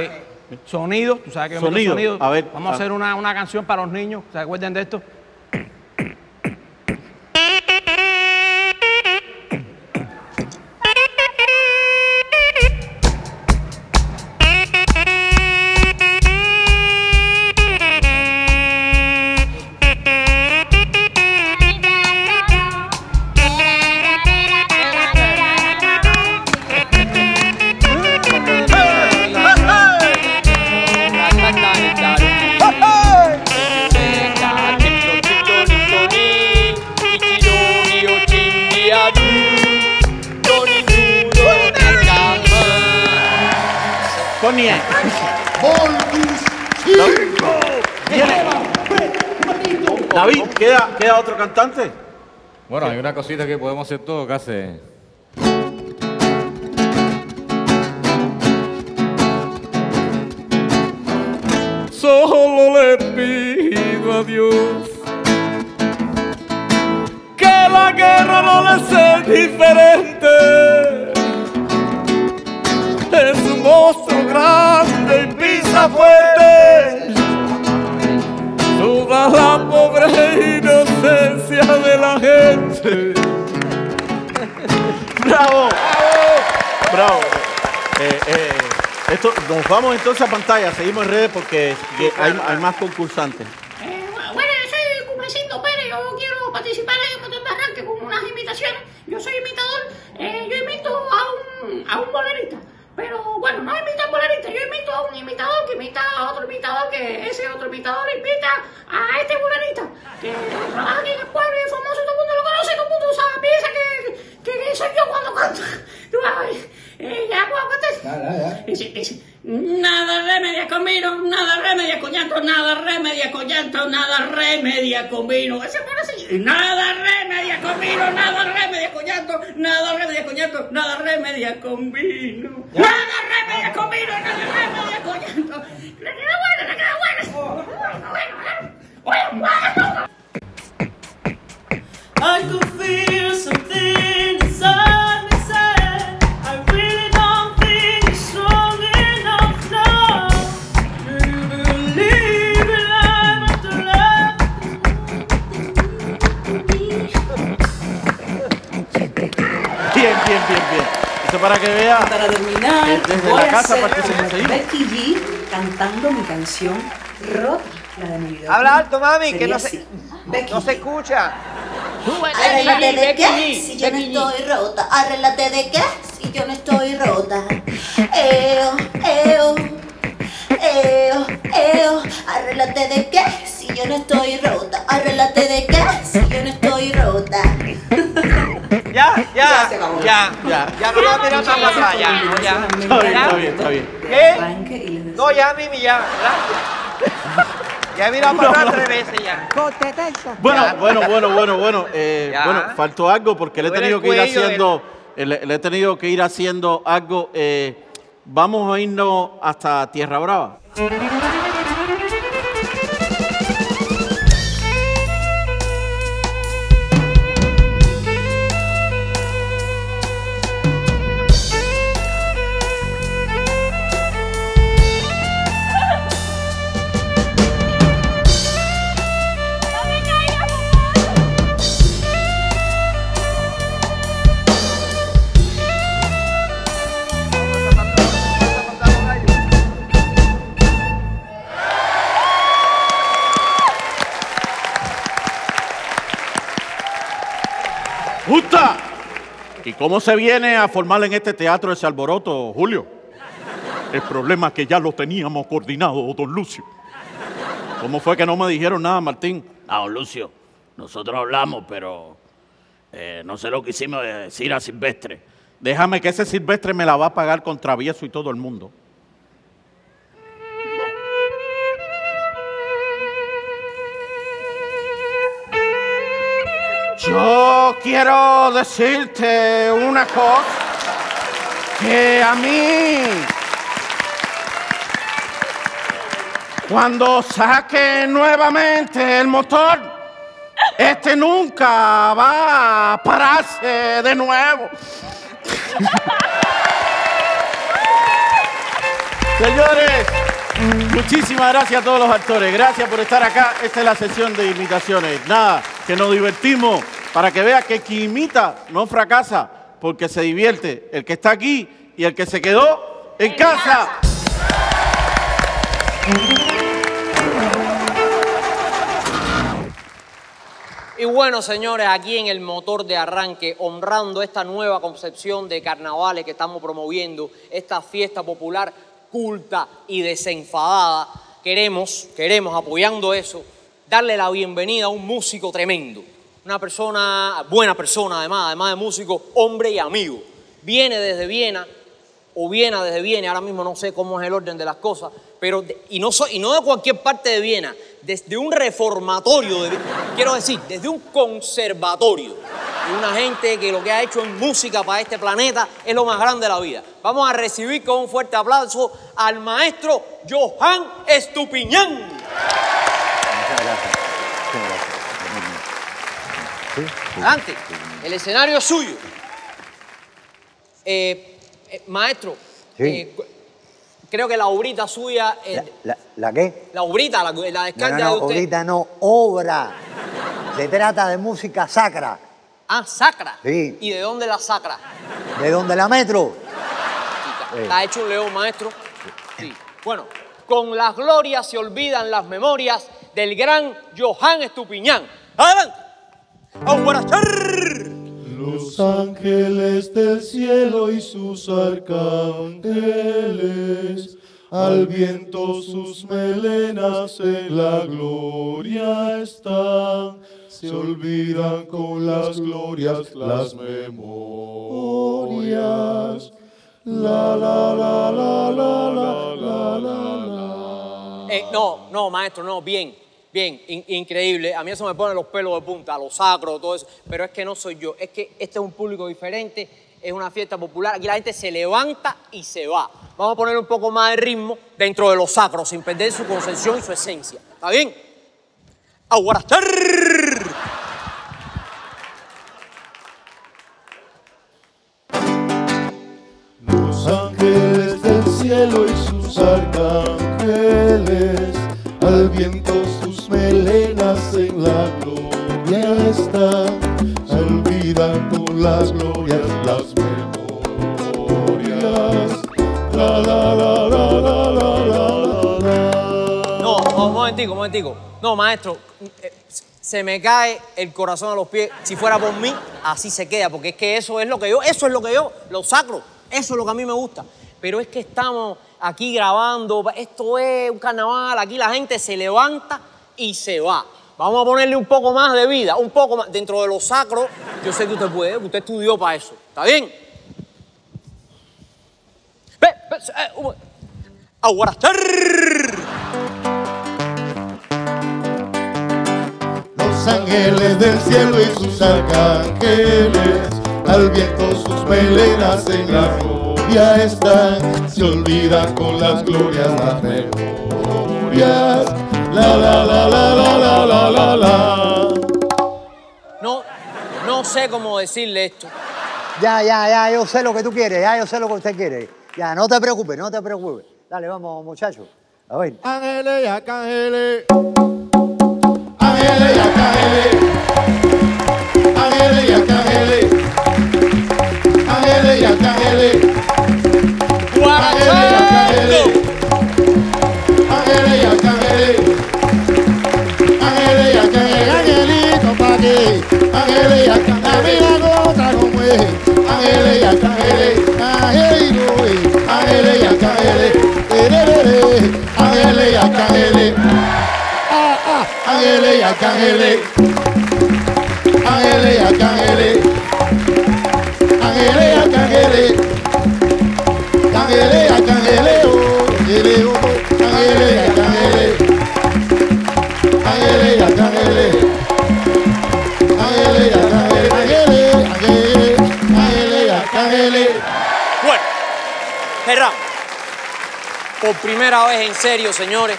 Sonidos, tú sabes que sonidos. A ver. Vamos a hacer una canción para los niños. ¿Se acuerdan de esto? David, ¿queda otro cantante? Bueno, hay una cosita que podemos hacer todo, casi. Solo le pido a Dios que la guerra no le sea diferente. Es un monstruo grande y pisa fuerte. Toda la pobre inocencia de la gente. Bravo. Esto, nos vamos entonces a pantalla. Seguimos en redes porque hay más concursantes. Bueno, yo soy Cumplecito Pérez. Yo quiero participar en El Motor de Arranque con unas imitaciones. Yo soy imitador. Yo imito a un bolerista. Pero bueno, no imito a un bolerista. repente yo invito a un invitado que invita a otro invitado, que ese otro invitado le invita a este buranista, que trabaja aquí en el pueblo, es famoso, todo el mundo lo conoce, todo el mundo sabe, piensa que soy yo cuando canto. Tú sabes, ya puedo cantar. Nada remedia con vino, nada remedia con llanto, nada remedia con llanto, nada remedia con vino. Ese fue así. Nada remedia con vino, nada remedia con llanto, nada remedia con llanto, nada remedia con vino. Nada remedia con vino, nada remedia con llanto. Le queda buena, le queda buena. I could feel something inside. Bien, bien, bien. Esto para que vea. Y para terminar, desde voy la casa a hacer Becky G cantando mi canción Rota, la de mi vida. Habla alto, mami, que no se, no se escucha. Arréglate de qué si yo no estoy rota. Arréglate de qué si yo no estoy rota. Arréglate de qué si yo no estoy rota. Arréglate de qué si yo no estoy rota. Ya no voy a tirar más para allá, ya. Está bien. ¿Qué? No, ya, Mimi, ya. Ya he mirado para atrás 3 veces ya. Bueno, faltó algo porque le he tenido que ir haciendo, algo. Vamos a irnos hasta Tierra Brava. ¡Justa! ¿Y cómo se viene a formar en este teatro ese alboroto, Julio? El problema es que ya lo teníamos coordinado, don Lucio. ¿Cómo fue que no me dijeron nada, Martín? Ah, don Lucio, nosotros hablamos, pero no sé lo que hicimos de decir a Silvestre. Déjame que ese Silvestre me la va a pagar con Travieso y todo el mundo. Yo quiero decirte una cosa, que a mí, cuando saque nuevamente el motor, este nunca va a pararse de nuevo. Señores, muchísimas gracias a todos los actores, gracias por estar acá. Esta es la sesión de imitaciones, nada, que nos divertimos. Para que veas que quien imita no fracasa, porque se divierte el que está aquí y el que se quedó en casa. Y bueno, señores, aquí en El Motor de Arranque, honrando esta nueva concepción de carnavales que estamos promoviendo, esta fiesta popular culta y desenfadada, queremos, apoyando eso, darle la bienvenida a un músico tremendo. Una persona, buena persona además de músico, hombre y amigo. Viene desde Viena, o Viena desde Viena, ahora mismo no sé cómo es el orden de las cosas, pero no de cualquier parte de Viena, desde un reformatorio, quiero decir, desde un conservatorio. De una gente que lo que ha hecho en música para este planeta es lo más grande de la vida. Vamos a recibir con un fuerte aplauso al maestro Johan Estupiñán. Muchas gracias. Adelante, el escenario es suyo. Maestro, sí. Creo que la obrita suya... ¿La qué? La obrita, la descarga de usted. Obrita no, obra. Se trata de música sacra. Ah, sacra. Sí. ¿Y de dónde la sacra? ¿De dónde la metro? Sí. La ha hecho un león, maestro. Sí. Bueno, con las glorias se olvidan las memorias del gran Johan Estupiñán. ¡Adelante! Los ángeles del cielo y sus arcángeles al viento sus melenas en la gloria están, se olvidan con las glorias las memorias. La la la la la la la la la. No, no, maestro, no, bien, bien, increíble. A mí eso me pone los pelos de punta, lo sacro, todo eso. Pero es que no soy yo, es que este es un público diferente, es una fiesta popular. Aquí la gente se levanta y se va. Vamos a poner un poco más de ritmo dentro de lo sacro, sin perder su concepción y su esencia. ¿Está bien? ¡Aguarastar! Ángeles del cielo y sus arcángeles, al viento sus melenas en la gloria están, se olvidan con las glorias las memorias. La la la la la la la la. No, un momentico, un momentico. No, maestro, se me cae el corazón a los pies. Si fuera por mí, así se queda, porque es que eso es lo que yo, lo sacro. Eso es lo que a mí me gusta. Pero es que estamos aquí grabando. Esto es un carnaval. Aquí la gente se levanta y se va. Vamos a ponerle un poco más de vida, un poco más. Dentro de lo sacro, yo sé que usted puede, que usted estudió para eso. ¿Está bien? Aguarastar. Los ángeles del cielo y sus arcángeles, al viento sus melenas en la gloria están, se olvidan con las glorias las memorias. La la la la la la la la la. No, no sé cómo decirle esto. Ya, yo sé lo que tú quieres, yo sé lo que usted quiere. Ya, no te preocupes, no te preocupes. Dale, vamos, muchachos. A ver. Ángeles y arcángeles. Ángeles y arcángeles. Ángeles y arcángeles. Ángeles y arcángeles, ángeles y arcángeles, ángeles y arcángeles, angelito pa' que, ángeles y arcángeles, mira no otra como es, ángeles y arcángeles, ángeles y arcángeles, ángeles y arcángeles, ángeles y arcángeles, ángeles y arcángeles. Cangelea, cangelea, cangelea, cangeleo, cangeleo, cangelea, cangelea, cangelea, cangelea, cangelea, cangelea, cangelea, cangelea. Bueno, cerramos. Por primera vez en serio, señores,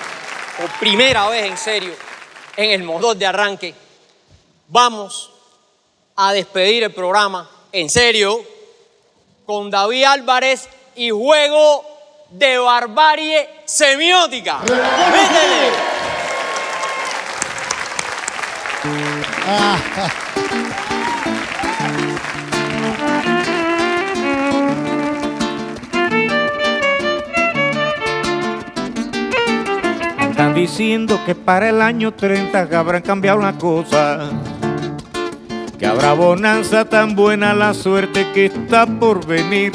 por primera vez en serio, en el motor de arranque, vamos a despedir el programa. En serio, con David Álvarez y juego de barbarie semiótica. ¡Métele! Están diciendo que para el año 30 habrán cambiado las cosas, que habrá bonanza, tan buena la suerte que está por venir.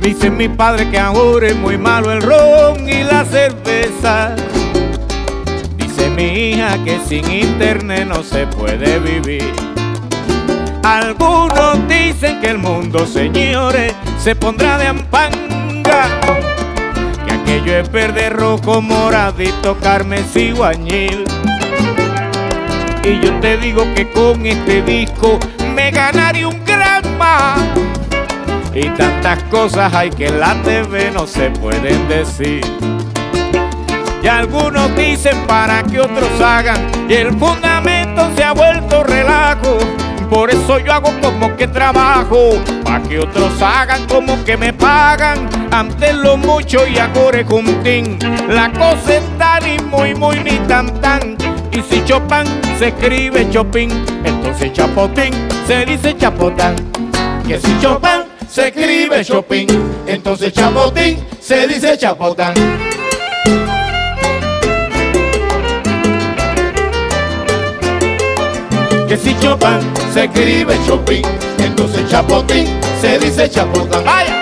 Dice mi padre que ahora es muy malo el ron y la cerveza. Dice mi hija que sin internet no se puede vivir. Algunos dicen que el mundo, señores, se pondrá de ampanga, que aquello es verde, rojo, moradito, carmesí, guañil. Y yo te digo que con este disco me ganaré un Grammy. Y tantas cosas hay que en la TV no se pueden decir. Y algunos dicen para que otros hagan, y el fundamento se ha vuelto relajo. Por eso yo hago como que trabajo, para que otros hagan como que me pagan. Antes lo mucho y ahora es juntín. La cosa está ni muy muy ni tan tan. Y si Chopin se escribe Chopin, entonces Chapotín se dice Chapotán. Que si Chopin se escribe Chopin, entonces Chapotín se dice Chapotán. Que si Chopin se escribe Chopin, entonces Chapotín se dice Chapotán. ¡Vaya!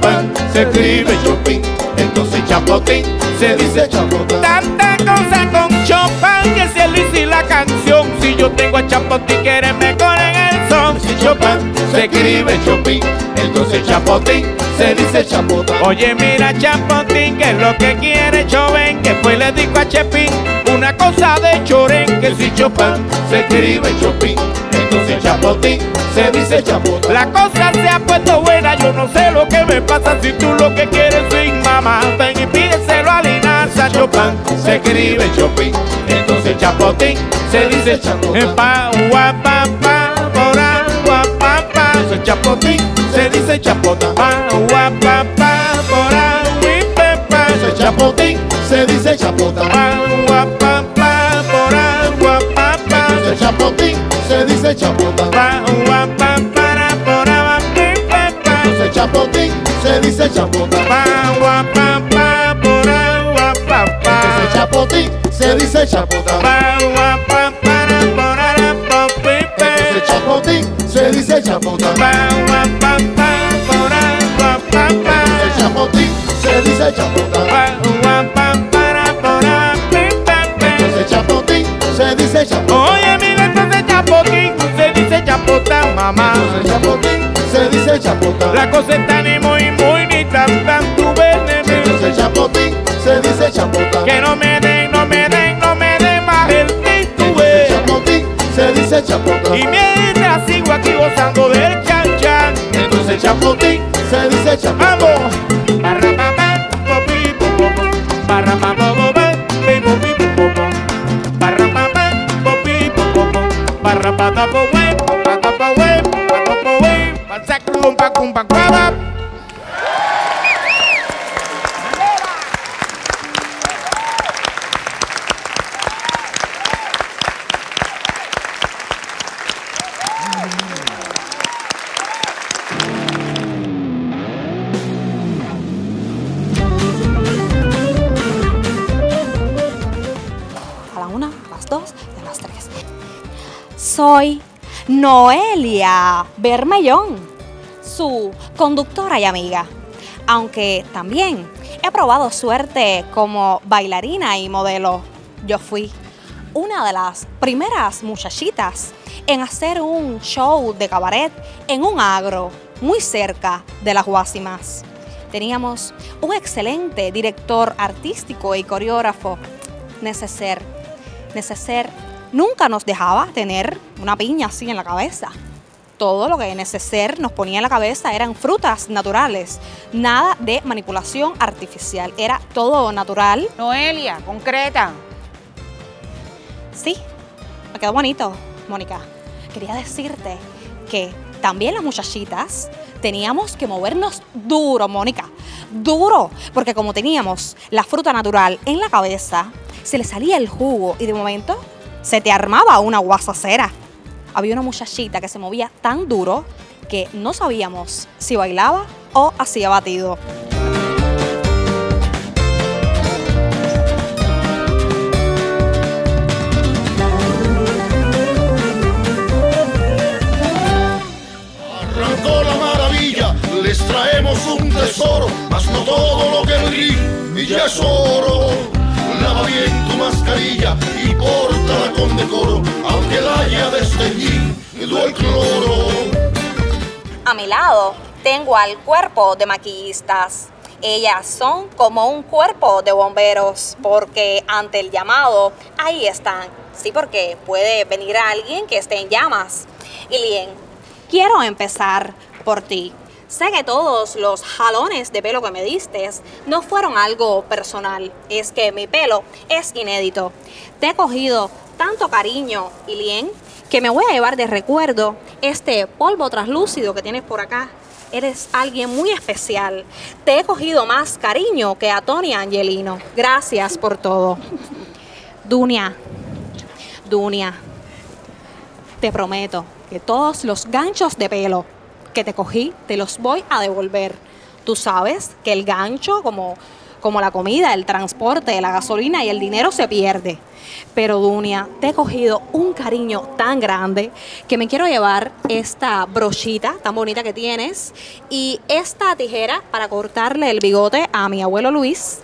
Chopin, se escribe Chopin, entonces Chapotín se dice Chapotín. Tanta cosa con Chopin que si él hice la canción, si yo tengo a Chapotín que eres mejor en el son. Si Chopin se escribe Chopin, entonces Chapotín se dice Chapotín. Oye mira Chapotín, que es lo que quiere Chopin, que fue le dijo a Chepin una cosa de Chorén, que si Chopin se escribe Chopin, entonces Chapotín se dice Chapotín. La cosa se ha puesto buena, yo no sé lo que me pasa, si tú lo que quieres sin mamá, ven y pídeselo a Linanza. Chopin se escribe Chopin, entonces Chapotín se dice Chapotín. Pa, guapa, pa, porá, guapa, pa, entonces Chapotín se dice Chapotín. Pa, guapa, pa, porá, guipe, pa, entonces Chapotín se dice Chapotín. Pa, guapa, pa, porá, guapa, pa, entonces Chapotín se dice Chapotín. Pa, guapa, para, porá, guipe, pa, entonces Chapotín se dice Chapotín. Pa, guapa, pa, porá, guapa, pa, entonces Chapotín se dice Chapotín. Pa, guapa, para, porá, guipe, entonces Chapotín se dice Chapotín. Pa, guapa, pa, porá, guapa, pa, entonces Chapotín se dice Chapotín. Pa, guapa, para, porá, guipe, entonces Chapotín se dice Chapotín. Mamá, entonces Chapotín se dice Chapotín. La cosa está ni muy muy ni tan tan, tú ves, entonces Chapotín se dice Chapotín. Que no me den, no me den, no me den más el ti, tú ves, Chapotín se dice Chapotín. Y mientras sigo aquí gozando del chan chan, entonces Chapotín se dice Chapotín. Vamos. Soy Noelia Bermellón, su conductora y amiga, aunque también he probado suerte como bailarina y modelo. Yo fui una de las primeras muchachitas en hacer un show de cabaret en un agro muy cerca de Las Guasimas. Teníamos un excelente director artístico y coreógrafo, Neceser. Neceser nunca nos dejaba tener una piña así en la cabeza. Todo lo que Neceser nos ponía en la cabeza eran frutas naturales, nada de manipulación artificial, era todo natural. Noelia, concreta. Sí, me quedó bonito, Mónica. Quería decirte que también las muchachitas teníamos que movernos duro, Mónica, duro, porque como teníamos la fruta natural en la cabeza, se le salía el jugo y de momento se te armaba una guasacera. Había una muchachita que se movía tan duro que no sabíamos si bailaba o hacía batido. Arrancó la maravilla, les traemos un tesoro, mas no todo lo que brilla, y ya es oro. Lava bien tu mascarilla y pórtala con decoro, aunque la haya desteñido el cloro. A mi lado tengo al cuerpo de maquillistas. Ellas son como un cuerpo de bomberos, porque ante el llamado, ahí están. Sí, porque puede venir alguien que esté en llamas. Ilien, quiero empezar por ti. Sé que todos los jalones de pelo que me diste no fueron algo personal, es que mi pelo es inédito. Te he cogido tanto cariño, Ilien, que me voy a llevar de recuerdo este polvo translúcido que tienes por acá. Eres alguien muy especial. Te he cogido más cariño que a Tony Angelino. Gracias por todo. Dunia, Dunia, te prometo que todos los ganchos de pelo que te cogí, te los voy a devolver. Tú sabes que el gancho, como como la comida, el transporte, la gasolina y el dinero se pierde. Pero Dunia, te he cogido un cariño tan grande que me quiero llevar esta brochita tan bonita que tienes y esta tijera para cortarle el bigote a mi abuelo Luis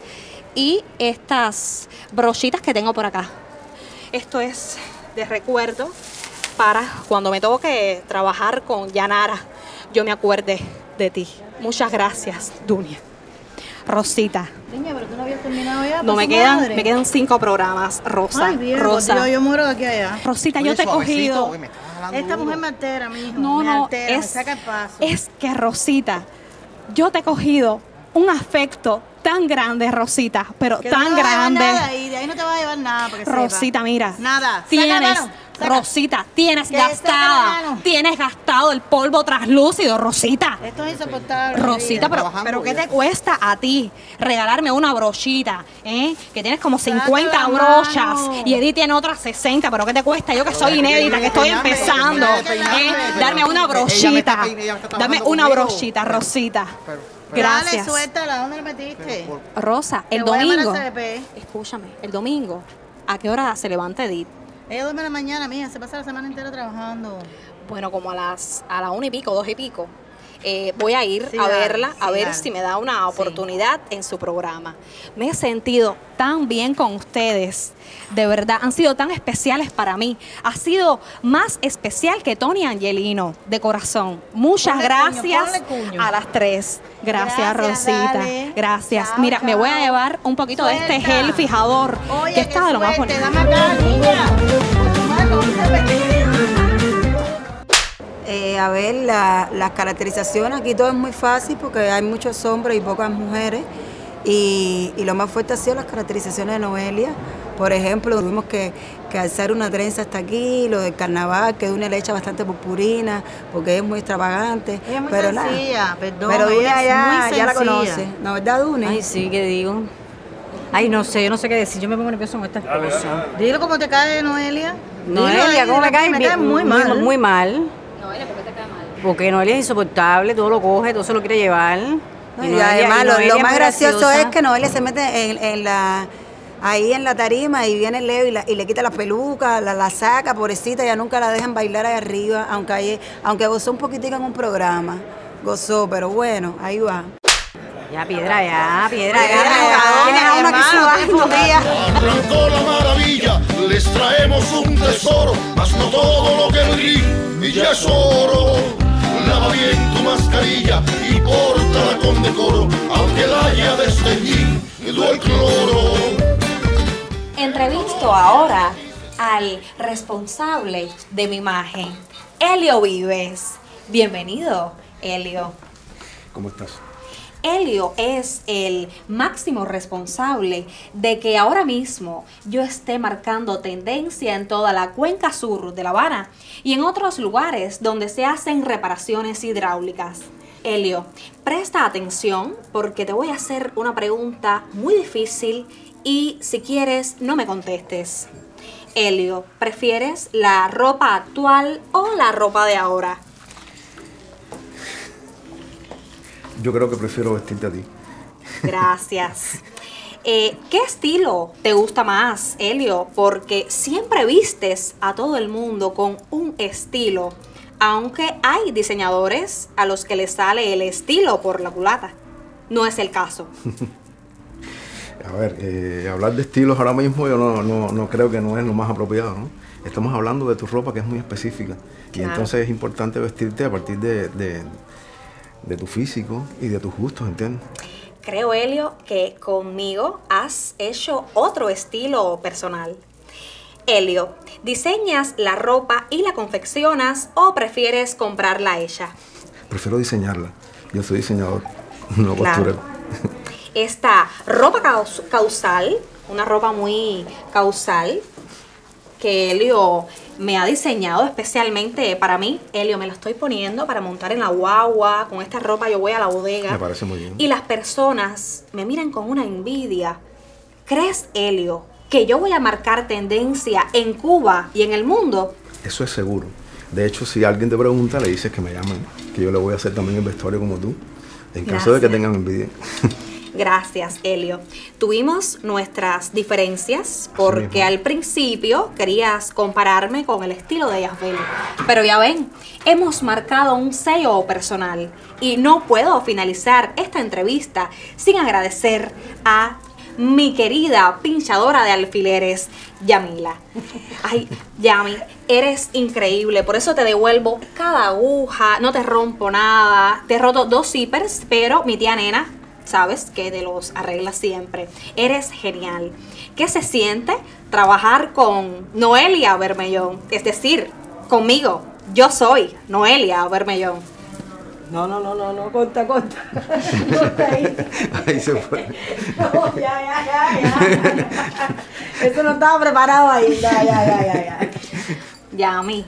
y estas brochitas que tengo por acá. Esto es de recuerdo para cuando me toque trabajar con Yanara, yo me acuerde de ti. Muchas gracias, Dunia. Rosita. Niña, pero tú no habías terminado ya. No, me quedan 5 programas, Rosa. Ay, bien, Rosa. Tío, yo muero de aquí a allá. Rosita, oye, yo te he cogido. Oye, esta mujer me altera, mi hijo. No, no, altera, me saca el paso. Es que, Rosita, yo te he cogido un afecto tan grande, Rosita, pero que tan grande. De ahí no te vas a llevar nada. Porque Rosita, sepa. Mira. Nada. Tienes. Saca. Rosita, tienes gastado el polvo traslúcido, Rosita. Esto es insoportable. Rosita, pero ¿qué te cuesta a ti regalarme una brochita? Que tienes como 50 brochas y Edith tiene otras 60, pero ¿qué te cuesta? Yo que soy inédita, que estoy empezando. Darme una brochita. Dame una brochita, Rosita. Gracias. Dale, suéltala, ¿dónde la metiste? Rosa, el domingo. Escúchame, el domingo, ¿a qué hora se levanta Edith? Ella duerme en la mañana, mija, se pasa la semana entera trabajando. Bueno, como a la 1 y pico, 2 y pico. Voy a ir a verla, a ver si me da una oportunidad en su programa. Me he sentido tan bien con ustedes, de verdad, han sido tan especiales para mí. Ha sido más especial que Tony Angelino, de corazón. Muchas gracias a las 3. Gracias, Rosita. Dale. Gracias. Chao, mira, chao. Me voy a llevar un poquito de este gel fijador. Oye, que está de lo más bonito. A ver, las caracterizaciones, aquí todo es muy fácil porque hay muchos hombres y pocas mujeres y lo más fuerte ha sido las caracterizaciones de Noelia. Por ejemplo, tuvimos que alzar una trenza hasta aquí, lo del carnaval, que Dunia le echa bastante purpurina porque es muy extravagante. Ella es muy sencilla, perdón. Pero ella ya la conoce, ¿no verdad, Dunia? Ay, sí, ¿qué digo? Ay, no sé, yo no sé qué decir, yo me pongo nervioso con estas cosas. Dilo cómo te cae, Noelia. Noelia, ¿cómo me cae? Me cae muy mal. Muy mal. Noelia, ¿por qué te cae mal? Porque Noelia es insoportable, todo lo coge, todo se lo quiere llevar. No, y además, lo más gracioso es que Noelia se mete ahí en la tarima y viene Leo y le quita la peluca, la saca, pobrecita, ya nunca la dejan bailar ahí arriba, aunque gozó un poquitico en un programa. Gozó, pero bueno, ahí va. Ya, piedra ya. Arrancó la maravilla, les traemos un tesoro, mas no todo lo que brilla es oro. Lava bien tu mascarilla y pórtala con decoro, aunque la haya desteñido el cloro. Entrevisto ahora al responsable de mi imagen, Elio Vives. Bienvenido, Elio. ¿Cómo estás? Elio es el máximo responsable de que ahora mismo yo esté marcando tendencia en toda la cuenca sur de La Habana y en otros lugares donde se hacen reparaciones hidráulicas. Elio, presta atención porque te voy a hacer una pregunta muy difícil y si quieres no me contestes. Elio, ¿prefieres la ropa actual o la ropa de ahora? Yo creo que prefiero vestirte a ti. Gracias. ¿Qué estilo te gusta más, Elio? Porque siempre vistes a todo el mundo con un estilo, aunque hay diseñadores a los que les sale el estilo por la culata. No es el caso. A ver, hablar de estilos ahora mismo yo no creo que no es lo más apropiado, ¿no? Estamos hablando de tu ropa que es muy específica. Claro. Y entonces es importante vestirte a partir de tu físico y de tus gustos, ¿entiendes? Creo, Elio, que conmigo has hecho otro estilo personal. Elio, ¿diseñas la ropa y la confeccionas o prefieres comprarla ella? Prefiero diseñarla. Yo soy diseñador, no costurero. Esta ropa causal, una ropa muy causal, que Elio me ha diseñado especialmente para mí. Elio, me la estoy poniendo para montar en la guagua. Con esta ropa yo voy a la bodega. Me parece muy bien. Y las personas me miran con una envidia. ¿Crees, Elio, que yo voy a marcar tendencia en Cuba y en el mundo? Eso es seguro. De hecho, si alguien te pregunta, le dices que me llamen, que yo le voy a hacer también el vestuario como tú, en caso de que tengan envidia. Gracias, Elio. Tuvimos nuestras diferencias porque al principio querías compararme con el estilo de Yasbel. Pero ya ven, hemos marcado un sello personal y no puedo finalizar esta entrevista sin agradecer a mi querida pinchadora de alfileres, Yamila. Ay, Yami, eres increíble. Por eso te devuelvo cada aguja, no te rompo nada. Te he roto 2 zippers, pero mi tía Nena, sabes que te los arregla siempre. Eres genial. ¿Qué se siente trabajar con Noelia Bermellón? Es decir, conmigo. Yo soy Noelia Bermellón. No, corta. Corta ahí. Ahí se fue. No, ya. Eso no estaba preparado ahí. Ya. Ya a mí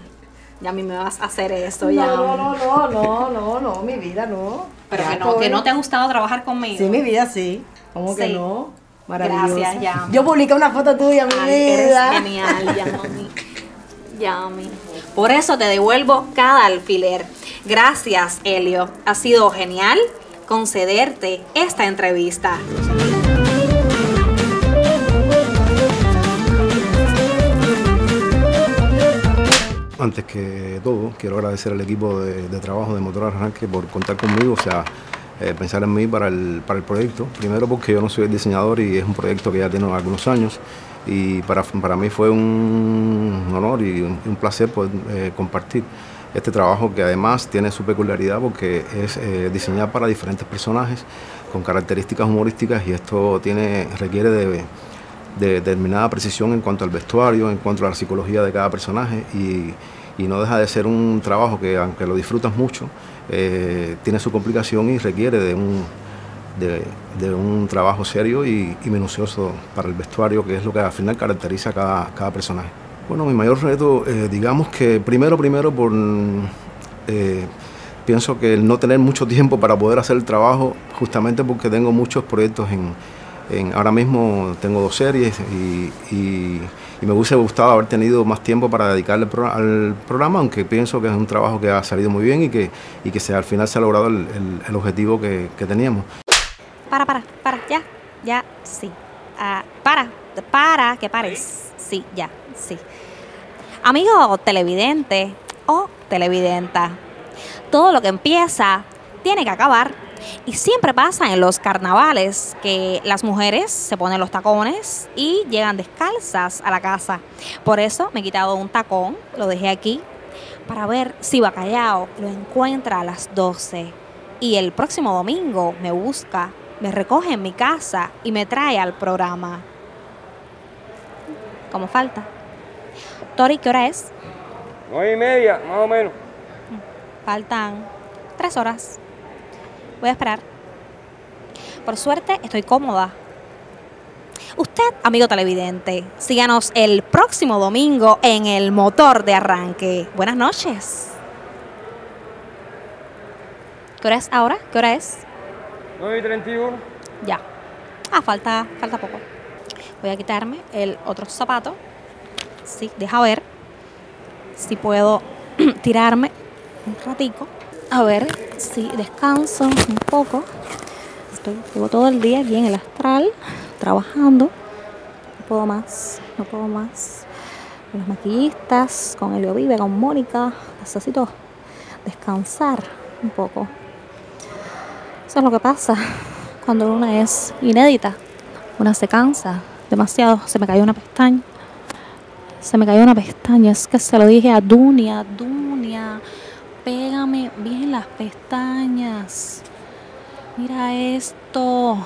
me vas a hacer eso. No, mi vida, no. Pero ya, que no te ha gustado trabajar conmigo. Sí, mi vida, sí. ¿Cómo que no? Maravilloso. Gracias, Yami. Yo publiqué una foto tuya, mi vida. Eres genial, Yami. Por eso te devuelvo cada alfiler. Gracias, Elio. Ha sido genial concederte esta entrevista. Antes que todo, quiero agradecer al equipo de trabajo de Motor de Arranque por contar conmigo, o sea, pensar en mí para el proyecto. Primero porque yo no soy el diseñador y es un proyecto que ya tiene algunos años. Y para mí fue un honor y un placer poder compartir este trabajo, que además tiene su peculiaridad porque es diseñar para diferentes personajes con características humorísticas, y esto requiere de determinada precisión en cuanto al vestuario, en cuanto a la psicología de cada personaje, y no deja de ser un trabajo que, aunque lo disfrutas mucho, tiene su complicación y requiere de un trabajo serio y minucioso para el vestuario, que es lo que al final caracteriza a cada personaje. Bueno, mi mayor reto, digamos que primero por pienso que el no tener mucho tiempo para poder hacer el trabajo, justamente porque tengo muchos proyectos ahora mismo tengo 2 series y me hubiese gustado haber tenido más tiempo para dedicarle al programa, aunque pienso que es un trabajo que ha salido muy bien y que al final se ha logrado el objetivo que teníamos. Para, ya, sí. Para, que pares. Sí, ya, sí. Amigo televidente o televidenta, todo lo que empieza tiene que acabar. Y siempre pasa en los carnavales que las mujeres se ponen los tacones y llegan descalzas a la casa. Por eso me he quitado un tacón, lo dejé aquí, para ver si Bacallao lo encuentra a las 12. Y el próximo domingo me busca, me recoge en mi casa y me trae al programa. ¿Cómo falta? Tori, ¿qué hora es? 9:30, más o menos. Faltan 3 horas. Voy a esperar. Por suerte, estoy cómoda. Usted, amigo televidente, síganos el próximo domingo en El Motor de Arranque. Buenas noches. ¿Qué hora es ahora? ¿Qué hora es? 9:31. Ya. Falta poco. Voy a quitarme el otro zapato. Sí, deja ver si puedo tirarme un ratico. A ver si descanso un poco. Llevo todo el día aquí en el astral, trabajando. No puedo más. Con los maquillistas, con Elio Vives, con Mónica. Necesito descansar un poco. Eso es lo que pasa cuando una es inédita. Una se cansa demasiado. Se me cayó una pestaña. Es que se lo dije a Dunia. Dunia, pégame bien las pestañas. Mira esto.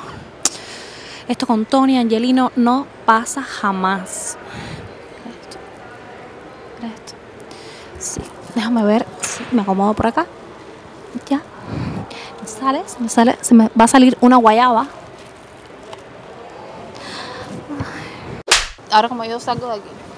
Esto con Tony Angelino no pasa jamás. Mira esto. Sí, déjame ver. Sí, me acomodo por acá. Ya. Se me sale. Se me va a salir una guayaba. Ahora, como yo salgo de aquí.